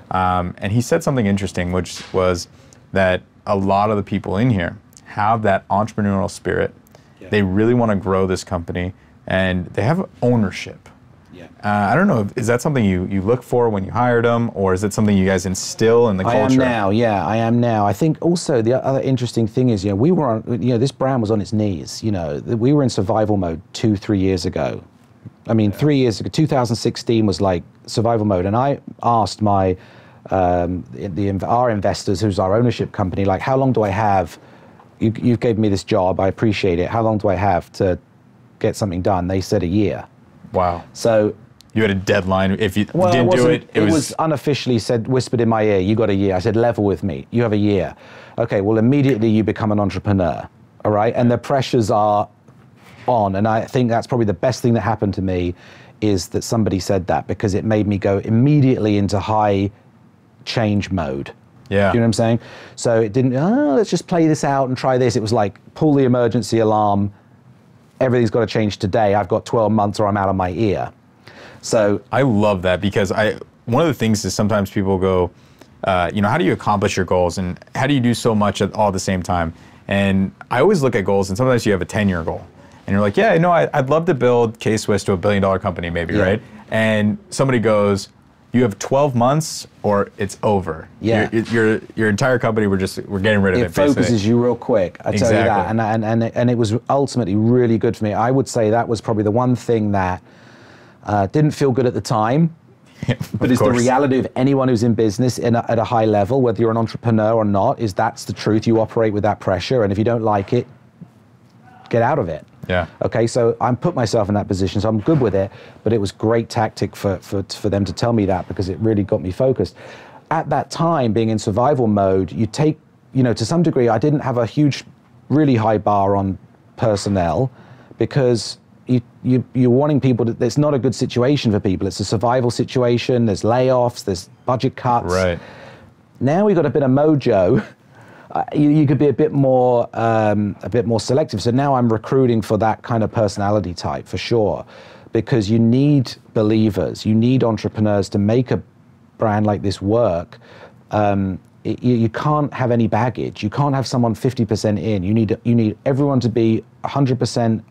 And he said something interesting, which was that a lot of the people in here have that entrepreneurial spirit. Yeah. They really want to grow this company, and they have ownership. Yeah. I don't know, is that something you look for when you hired them, or is it something you guys instill in the culture? I am now, yeah, I am now. I think also the other interesting thing is, you know, we were on, you know, this brand was on its knees. You know, we were in survival mode 2-3 years ago. I mean, 3 years ago, 2016 was like survival mode. And I asked our investors, who's our ownership company, like, how long do I have? You gave me this job, I appreciate it. How long do I have to get something done? They said a year. Wow. So you had a deadline. If you didn't do it, it was unofficially said, whispered in my ear, you got a year. I said, level with me, you have a year. Okay, well, immediately you become an entrepreneur, all right? And the pressures are on, and I think that's probably the best thing that happened to me, is that somebody said that, because it made me go immediately into high change mode. Yeah. Do you know what I'm saying? So it didn't, oh, let's just play this out and try this. It was like, pull the emergency alarm. Everything's got to change today. I've got 12 months or I'm out of my ear. So I love that, because one of the things is sometimes people go, you know, how do you accomplish your goals and how do you do so much at all at the same time? And I always look at goals, and sometimes you have a 10-year goal. And you're like, yeah, no, I'd love to build K-Swiss to a billion-dollar company maybe, yeah, right? And somebody goes, you have 12 months or it's over. Yeah. Your entire company, we're getting rid of it. It focuses basically you real quick, I tell exactly you that. And it was ultimately really good for me. I would say that was probably the one thing that didn't feel good at the time, yeah, but it's the reality of anyone who's in business at a high level, whether you're an entrepreneur or not, is that's the truth. You operate with that pressure, and if you don't like it, get out of it. Yeah. Okay, so I put myself in that position, so I'm good with it, but it was great tactic for them to tell me that, because it really got me focused. At that time, being in survival mode, you take, you know, to some degree, I didn't have a huge, really high bar on personnel, because you're wanting people to, it's not a good situation for people. It's a survival situation, there's layoffs, there's budget cuts. Right. Now we've got a bit of mojo. You could be a bit more selective. So now I'm recruiting for that kind of personality type for sure, because you need believers, you need entrepreneurs to make a brand like this work. You can't have any baggage. You can't have someone 50% in. You need everyone to be 100%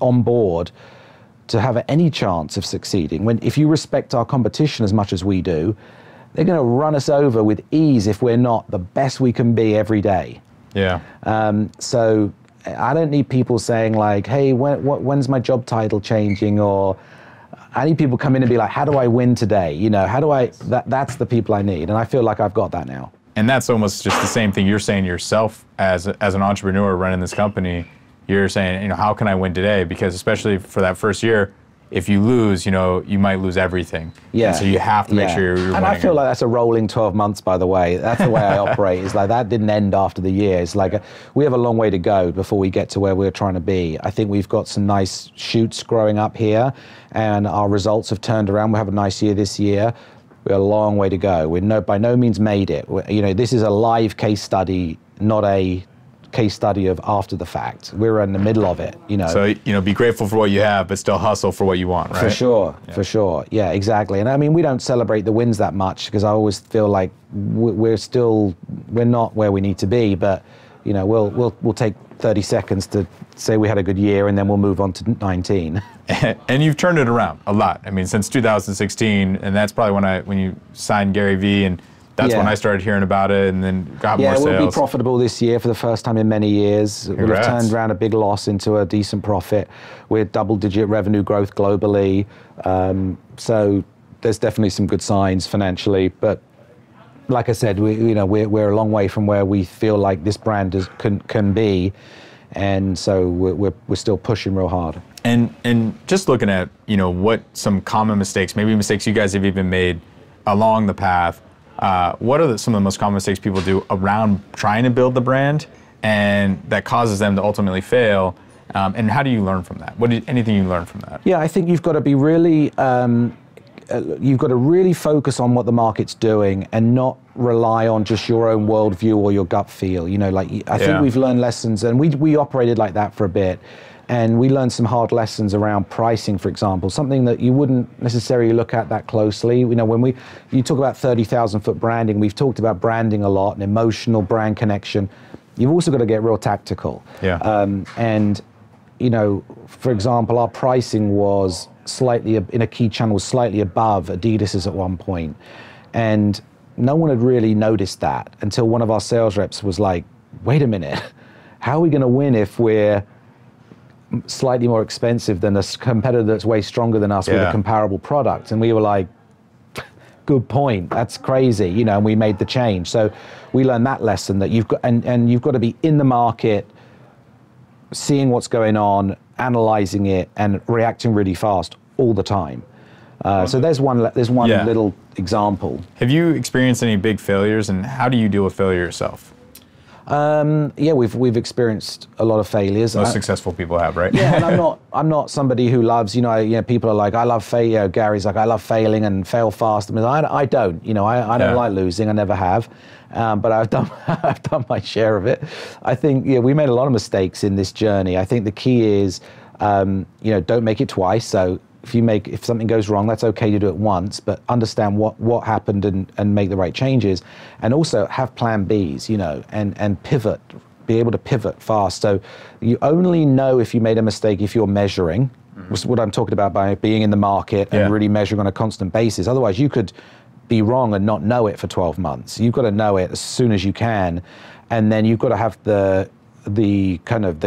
on board to have any chance of succeeding. If you respect our competition as much as we do, they're going to run us over with ease if we're not the best we can be every day. Yeah. So I don't need people saying like, hey, when's my job title changing? Or I need people come in and be like, how do I win today? You know, how do I, that's the people I need. And I feel like I've got that now. And that's almost just the same thing you're saying yourself as an entrepreneur running this company. You're saying, you know, how can I win today? Because especially for that first year, if you lose, you know, you might lose everything. Yeah. And so you have to make sure you're winning. And I feel like that's a rolling 12 months, by the way. That's the way I operate. It's like that didn't end after the year. It's like we have a long way to go before we get to where we're trying to be. I think we've got some nice shoots growing up here, and our results have turned around. We have a nice year this year. We're a long way to go. We're by no means made it. You know, this is a live case study, not a case study of after the fact. We're in the middle of it, you know. So, you know, be grateful for what you have, but still hustle for what you want, right? For sure, yeah. For sure. Yeah, exactly. And I mean, we don't celebrate the wins that much, because I always feel like we're not where we need to be, but, you know, we'll take 30 seconds to say we had a good year, and then we'll move on to 19. And you've turned it around a lot. I mean, since 2016, and that's probably when you signed Gary V, and that's when I started hearing about it, and then got more sales. Yeah, we'll be profitable this year for the first time in many years. Congrats. We've turned around a big loss into a decent profit. We're double-digit revenue growth globally. So there's definitely some good signs financially. But like I said, we're a long way from where we feel like this brand can be, and so we're still pushing real hard. And just looking at, you know, what some common mistakes, maybe mistakes you guys have even made along the path. What are some of the most common mistakes people do around trying to build the brand, and that causes them to ultimately fail? And how do you learn from that? Anything you learn from that? Yeah, I think you've got to be really, you've got to really focus on what the market's doing and not rely on just your own worldview or your gut feel. You know, like I think we've learned lessons, and we operated like that for a bit. And we learned some hard lessons around pricing, for example, something that you wouldn't necessarily look at that closely. You know, when you talk about 30,000-foot branding, we've talked about branding a lot and emotional brand connection. You've also got to get real tactical. Yeah. And, you know, for example, our pricing was slightly, in a key channel, slightly above Adidas's at one point. And no one had really noticed that until one of our sales reps was like, wait a minute, how are we going to win if we're slightly more expensive than a competitor that's way stronger than us with a comparable product? And we were like, good point, that's crazy, you know, and we made the change. So we learned that lesson, that you've got, and you've got to be in the market, seeing what's going on, analyzing it, and reacting really fast all the time. So there's one little example. Have you experienced any big failures, and how do you deal with failure yourself? Yeah, we've experienced a lot of failures. Most successful people have, right? Yeah, and I'm not somebody who loves, people are like, I love failure. You know, Gary's like, I love failing and fail fast. I mean, I don't, I don't like losing. I never have. But I've done, I've done my share of it. I think, yeah, we made a lot of mistakes in this journey. I think the key is, don't make it twice. So if something goes wrong, that's okay to do it once, but understand what happened and make the right changes. And also have plan Bs, and pivot, be able to pivot fast. So you only know if you made a mistake if you're measuring, which is what I'm talking about by being in the market and really measuring on a constant basis. Otherwise you could be wrong and not know it for 12 months. You've got to know it as soon as you can. And then you've got to have the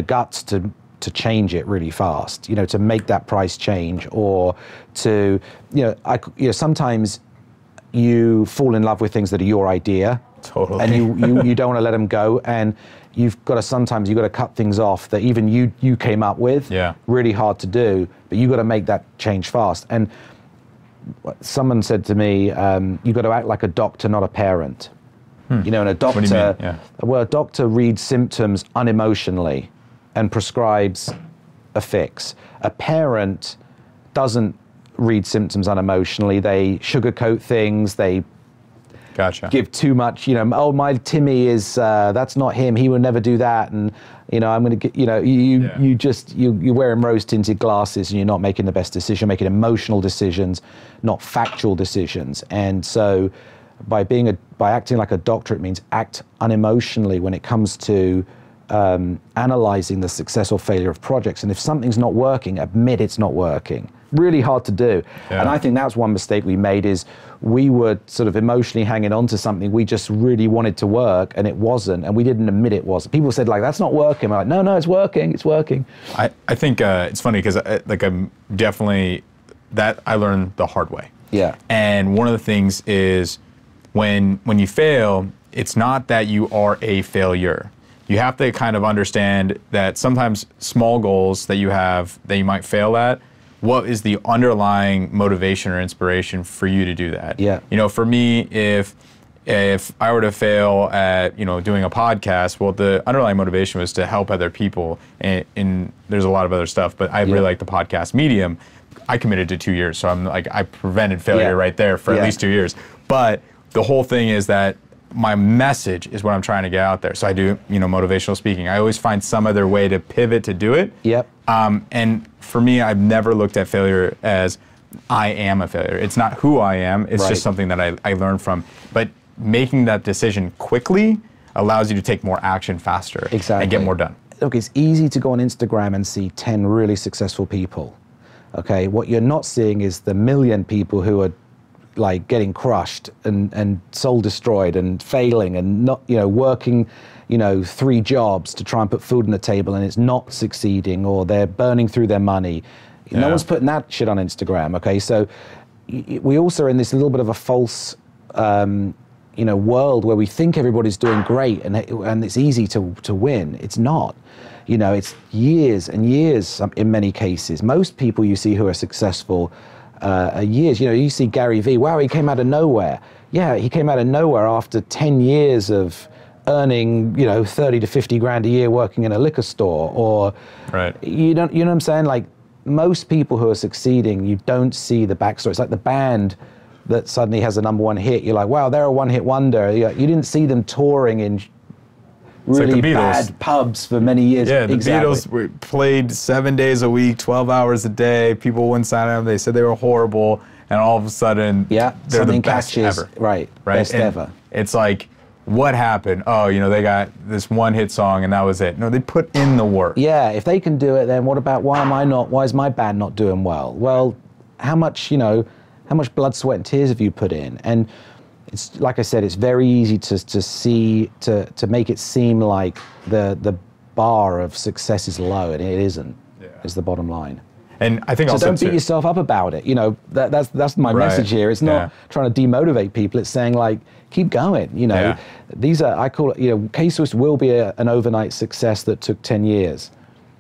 guts to change it really fast, to make that price change, or to, sometimes you fall in love with things that are your idea. Totally. And you don't want to let them go. And sometimes you've got to cut things off that even you came up with. Yeah. Really hard to do, but you've got to make that change fast. And someone said to me, you've got to act like a doctor, not a parent. And a doctor, what do you mean? Yeah. Well, a doctor reads symptoms unemotionally and prescribes a fix. A parent doesn't read symptoms unemotionally. They sugarcoat things. They give too much, oh, my Timmy is, that's not him. He would never do that. And, I'm going to get, you're wearing rose tinted glasses and you're not making the best decision, making emotional decisions, not factual decisions. And so by acting like a doctor, it means act unemotionally when it comes to analyzing the success or failure of projects. And if something's not working, admit it's not working. Really hard to do. Yeah. And I think that's one mistake we made, is we were sort of emotionally hanging on to something we just really wanted to work, and it wasn't, and we didn't admit it wasn't. People said, like, that's not working. I'm like, no, it's working, it's working. I think it's funny because I'm definitely, that I learned the hard way. Yeah. And one of the things is when you fail, it's not that you are a failure. You have to kind of understand that sometimes small goals that you have that you might fail at, what is the underlying motivation or inspiration for you to do that? Yeah. For me, if I were to fail at, doing a podcast, well, the underlying motivation was to help other people, and there's a lot of other stuff, but I really like the podcast medium. I committed to 2 years, so I'm like, I prevented failure right there for at least 2 years. But the whole thing is that my message is what I'm trying to get out there. So I do, motivational speaking. I always find some other way to pivot to do it. Yep. And for me, I've never looked at failure as I am a failure. It's not who I am. It's just something that I learned from. But making that decision quickly allows you to take more action faster and get more done. Look, it's easy to go on Instagram and see 10 really successful people. Okay, what you're not seeing is the million people who are like getting crushed and soul destroyed and failing and not, working, 3 jobs to try and put food on the table, and it's not succeeding, or they're burning through their money. Yeah. No one's putting that shit on Instagram. Okay. So we also are in this little bit of a false, world where we think everybody's doing great and it's easy to win. It's not. It's years and years in many cases. Most people you see who are successful years. You see Gary Vee, wow, he came out of nowhere. Yeah, he came out of nowhere after 10 years of earning, 30 to 50 grand a year working in a liquor store, or, you know what I'm saying? Like, most people who are succeeding, you don't see the backstory. It's like the band that suddenly has a #1 hit. You're like, wow, they're a one-hit wonder. You didn't see them touring in really bad pubs for many years. Yeah, Beatles played 7 days a week, 12 hours a day. People wouldn't sign up. They said they were horrible. And all of a sudden, they're the best ever. Right, best ever. It's like, what happened? Oh, they got this one-hit song and that was it. No, they put in the work. Yeah, if they can do it, then what about, why is my band not doing well? Well, how much blood, sweat, and tears have you put in? And it's, like I said, it's very easy to make it seem like the bar of success is low, and it isn't. Is the bottom line. And I think also, don't beat yourself up about it. That's my message here. It's not trying to demotivate people. It's saying, like, keep going. These are, I call it, K-Swiss will be an overnight success that took 10 years.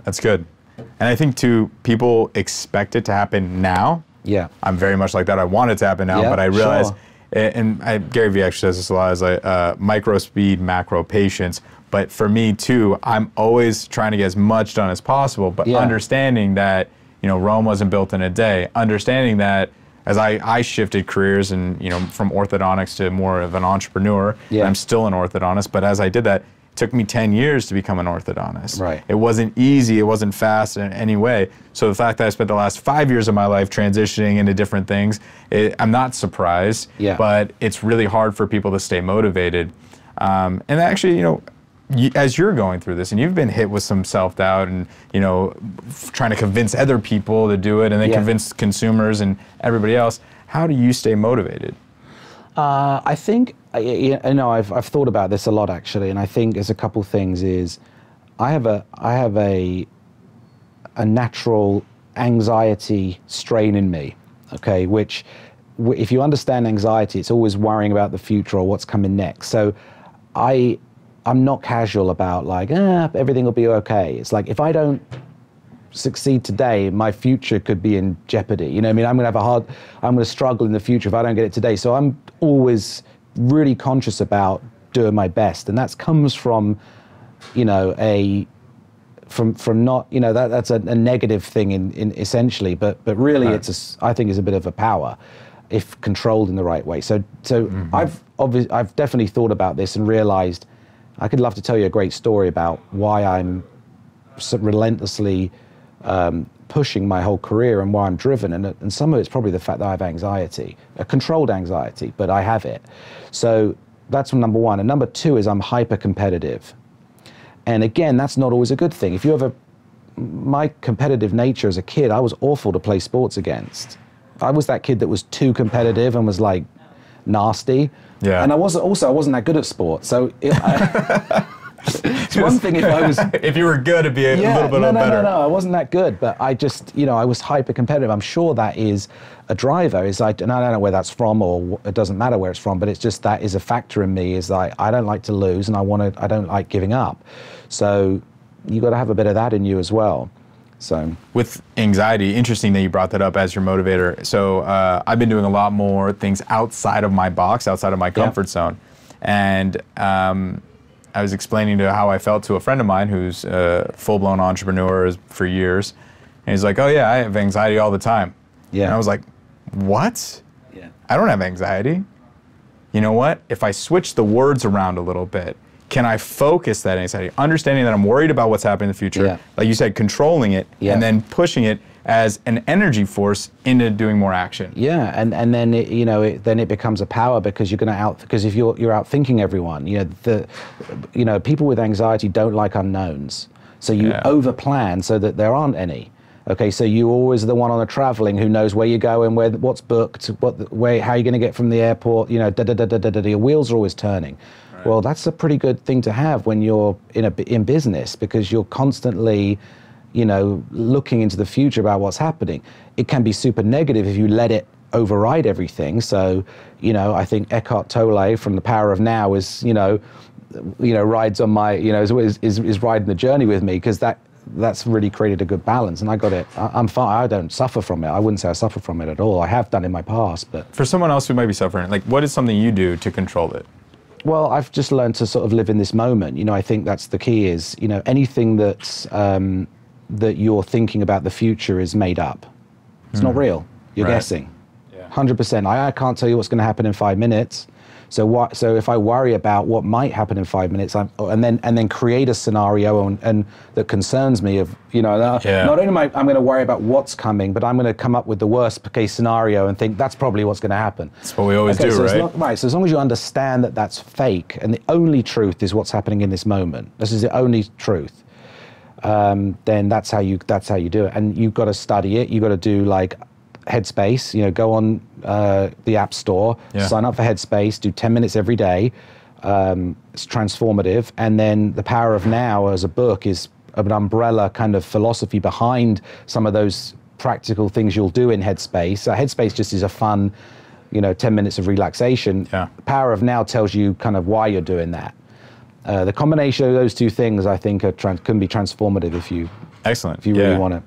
That's good. And I think too, people expect it to happen now. Yeah. I'm very much like that. I want it to happen now, but I realize and Gary Vee actually says this a lot, is like micro speed, macro patience. But for me too, I'm always trying to get as much done as possible, but understanding that, you know, Rome wasn't built in a day, understanding that as I shifted careers and, you know, from orthodontics to more of an entrepreneur, and I'm still an orthodontist, but as I did that, it took me 10 years to become an orthodontist. Right. It wasn't easy, it wasn't fast in any way. So the fact that I spent the last 5 years of my life transitioning into different things, I'm not surprised, but it's really hard for people to stay motivated. And actually, you know, as you're going through this, and you've been hit with some self-doubt and, you know, trying to convince other people to do it and then convince consumers and everybody else, how do you stay motivated? I think, you know, I've thought about this a lot actually, and I think there's a couple things. Is I have a natural anxiety strain in me, okay, which if you understand anxiety, it's always worrying about the future or what's coming next. So I'm not casual about like, everything will be okay. It's like, if I don't succeed today, my future could be in jeopardy. You know what I mean? I'm gonna struggle in the future if I don't get it today. So I'm always really conscious about doing my best. And that comes from, you know, not, you know, that's a negative thing in essentially, but really it's I think it's a bit of a power if controlled in the right way. So I've definitely thought about this and realized, I could love to tell you a great story about why I'm so relentlessly pushing my whole career and why I'm driven. And some of it's probably the fact that I have anxiety, a controlled anxiety, but I have it. So that's number one. And number two is I'm hyper-competitive. And again, that's not always a good thing. If you have my competitive nature as a kid, I was awful to play sports against. I was that kid that was too competitive and was like nasty. Yeah. And I wasn't that good at sports. So it's one thing if I was... If you were good, it'd be a little bit better. No, I wasn't that good, but I just, you know, I was hyper-competitive. I'm sure that is a driver. It's like, and I don't know where that's from, or it doesn't matter where it's from, but it's just that is a factor in me, is like, I don't like to lose and I don't like giving up. So you got to have a bit of that in you as well. So with anxiety, interesting that you brought that up as your motivator. So I've been doing a lot more things outside of my box, outside of my comfort zone. And I was explaining to how I felt to a friend of mine who's a full-blown entrepreneur for years. And he's like, oh yeah, I have anxiety all the time. Yeah. And I was like, what? Yeah. I don't have anxiety. You know what? If I switch the words around a little bit, can I focus that anxiety? Understanding that I'm worried about what's happening in the future, like you said, controlling it and then pushing it as an energy force into doing more action. Yeah, and then it, you know, then it becomes a power, because you're going to because if you're outthinking everyone, you know, people with anxiety don't like unknowns, so you overplan so that there aren't any. Okay, so you're always the one on the traveling who knows where you go and where, what's booked, how you're going to get from the airport. You know, your wheels are always turning. Well, that's a pretty good thing to have when you're in business, because you're constantly, you know, looking into the future about what's happening. It can be super negative if you let it override everything. So, you know, I think Eckhart Tolle from The Power of Now is, rides on my, is riding the journey with me, because that's really created a good balance, and I got it. I don't suffer from it. I wouldn't say I suffer from it at all. I have done in my past, but for someone else who might be suffering, like, what is something you do to control it? Well, I've just learned to sort of live in this moment. You know, I think that's the key, is, you know, anything that's, that you're thinking about the future is made up. It's not real. You're guessing. 100%. I can't tell you what's going to happen in 5 minutes. So if I worry about what might happen in 5 minutes, and then create a scenario and that concerns me, of, you know, not only am I'm going to worry about what's coming, but I'm going to come up with the worst case scenario and think that's probably what's going to happen. That's what we always do, so right? So as long as you understand that that's fake, and the only truth is what's happening in this moment, this is the only truth, then that's how you do it. And you've got to study it. You've got to do like Headspace, you know, go on the App Store, sign up for Headspace, do 10 minutes every day. It's transformative. And then The Power of Now as a book is an umbrella kind of philosophy behind some of those practical things you'll do in Headspace. Headspace just is a fun, you know, 10 minutes of relaxation. The Power of Now tells you kind of why you're doing that. The combination of those two things, I think, can be transformative if you really want it.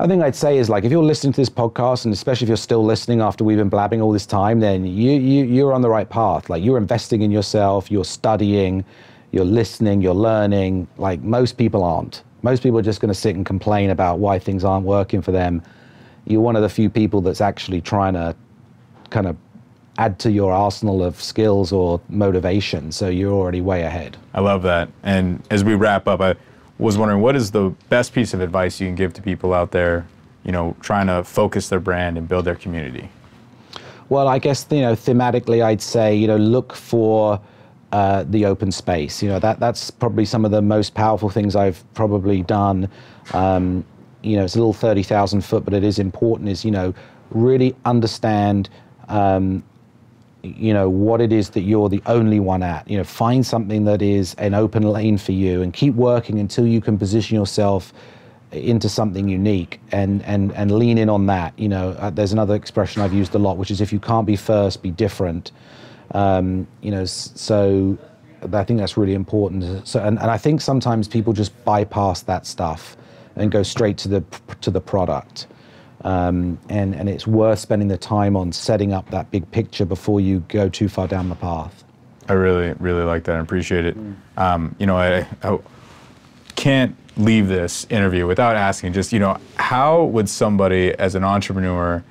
Other thing I'd say is, like, if you're listening to this podcast, and especially if you're still listening after we've been blabbing all this time, then you're on the right path. Like, you're investing in yourself, you're studying, you're listening, you're learning. Like, most people aren't. Most people are just going to sit and complain about why things aren't working for them. You're one of the few people that's actually trying to kind of add to your arsenal of skills or motivation. So you're already way ahead. I love that. And as we wrap up, I was wondering, what is the best piece of advice you can give to people out there, you know, trying to focus their brand and build their community? Well, I guess, you know, thematically, I'd say, you know, look for the open space. You know, that's probably some of the most powerful things I've probably done. You know, it's a little 30,000 foot, but it is important, is, you know, really understand, you know, what it is that you're the only one at. You know, find something that is an open lane for you and keep working until you can position yourself into something unique and lean in on that. You know, there's another expression I've used a lot, which is, if you can't be first, be different. You know, so I think that's really important. So, and I think sometimes people just bypass that stuff and go straight to the product. And it's worth spending the time on setting up that big picture before you go too far down the path. I really, really like that and appreciate it. You know, I can't leave this interview without asking just, you know, how would somebody as an entrepreneur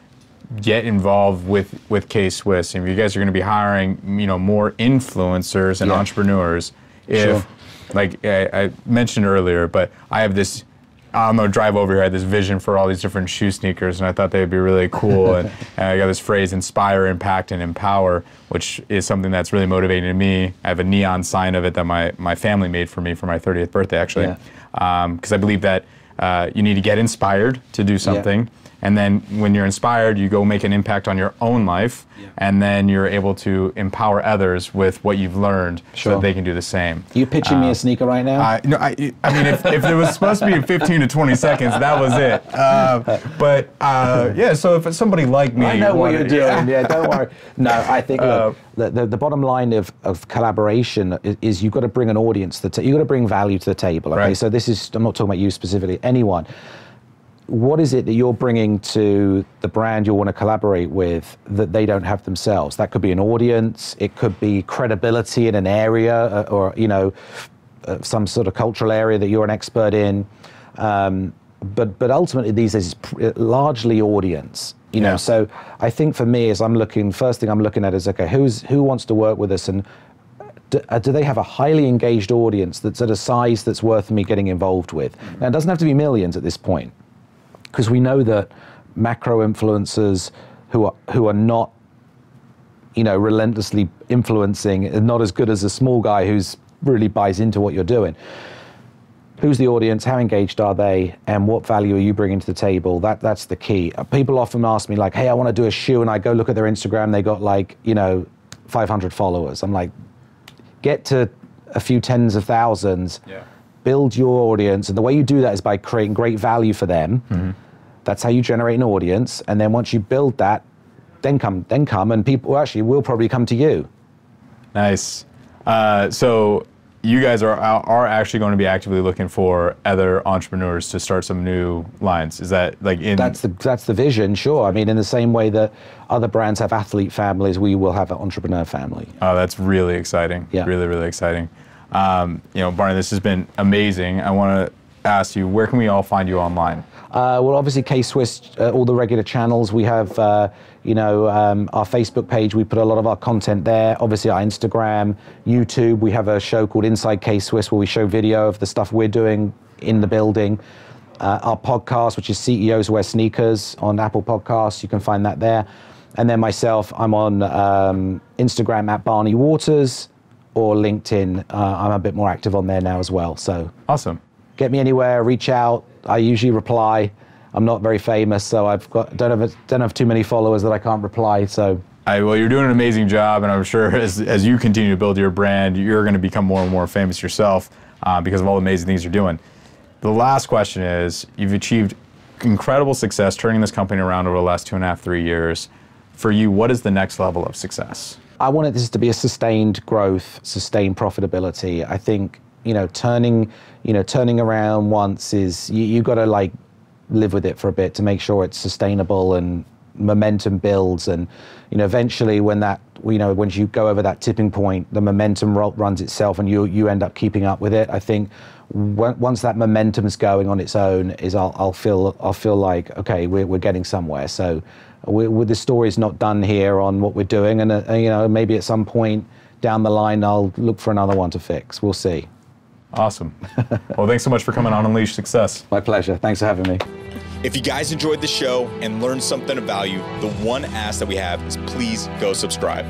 get involved with K-Swiss? And you guys are going to be hiring, you know, more influencers and entrepreneurs. If, like I mentioned earlier, but I have this, on the drive over here, I had this vision for all these different shoe sneakers, and I thought they'd be really cool. And I got this phrase, inspire, impact, and empower, which is something that's really motivating to me. I have a neon sign of it that my family made for me for my 30th birthday, actually. Because I believe that you need to get inspired to do something. And then when you're inspired, you go make an impact on your own life. And then you're able to empower others with what you've learned so that they can do the same. Are you pitching me a sneaker right now? No, I mean, if it was supposed to be 15 to 20 seconds, that was it. Yeah, so if it's somebody like me. I know what you're doing. Yeah, don't worry. No, I think look, the bottom line of collaboration is you've got to bring an audience. You've got to bring value to the table. Okay, so this is, I'm not talking about you specifically, anyone. What is it that you're bringing to the brand you want to collaborate with that they don't have themselves? That could be an audience, it could be credibility in an area, or, you know, some sort of cultural area that you're an expert in. But ultimately these is largely audience, you know? So I think for me, as I'm looking, first thing I'm looking at is, okay, who wants to work with us, and do they have a highly engaged audience that's at a size that's worth me getting involved with? Now, it doesn't have to be millions at this point, because we know that macro influencers who are not, you know, relentlessly influencing are not as good as a small guy who's really buys into what you're doing. Who's the audience? How engaged are they? And what value are you bringing to the table? That's the key. People often ask me, like, hey, I want to do a shoe, and I go look at their Instagram. They got, like, you know, 500 followers. I'm like, get to a few tens of thousands. Build your audience, and the way you do that is by creating great value for them. That's how you generate an audience, and then once you build that, then come and people actually will probably come to you. Nice. So you guys are actually going to be actively looking for other entrepreneurs to start some new lines. Is that like in? That's the vision. Sure. I mean, in the same way that other brands have athlete families, we will have an entrepreneur family. Oh, that's really exciting. Yeah. Really, really exciting. You know, Barney, this has been amazing. I want to ask you, where can we all find you online? Well, obviously K-Swiss, all the regular channels. We have, you know, our Facebook page. We put a lot of our content there. Obviously our Instagram, YouTube. We have a show called Inside K-Swiss where we show video of the stuff we're doing in the building. Our podcast, which is CEOs Wear Sneakers on Apple Podcasts. You can find that there. And then myself, I'm on Instagram at Barney Waters, or LinkedIn. I'm a bit more active on there now as well. So awesome. Get me anywhere, reach out. I usually reply. I'm not very famous, so I've got don't have too many followers that I can't reply. So well, you're doing an amazing job, and I'm sure as you continue to build your brand, you're going to become more and more famous yourself because of all the amazing things you're doing. The last question is, you've achieved incredible success turning this company around over the last 2.5 to 3 years. For you, what is the next level of success? I wanted this to be a sustained growth, sustained profitability. I think, you know, turning around once is, you've got to, like, live with it for a bit to make sure it's sustainable and momentum builds. And, you know, eventually when that, you know, once you go over that tipping point, the momentum runs itself and you end up keeping up with it. I think once that momentum's going on its own is I'll feel like, okay, we're getting somewhere. So the story's not done here on what we're doing. And, you know, maybe at some point down the line, I'll look for another one to fix. We'll see. Awesome. Well, thanks so much for coming on Unleash Success. My pleasure. Thanks for having me. If you guys enjoyed the show and learned something of value, the one ask that we have is please go subscribe.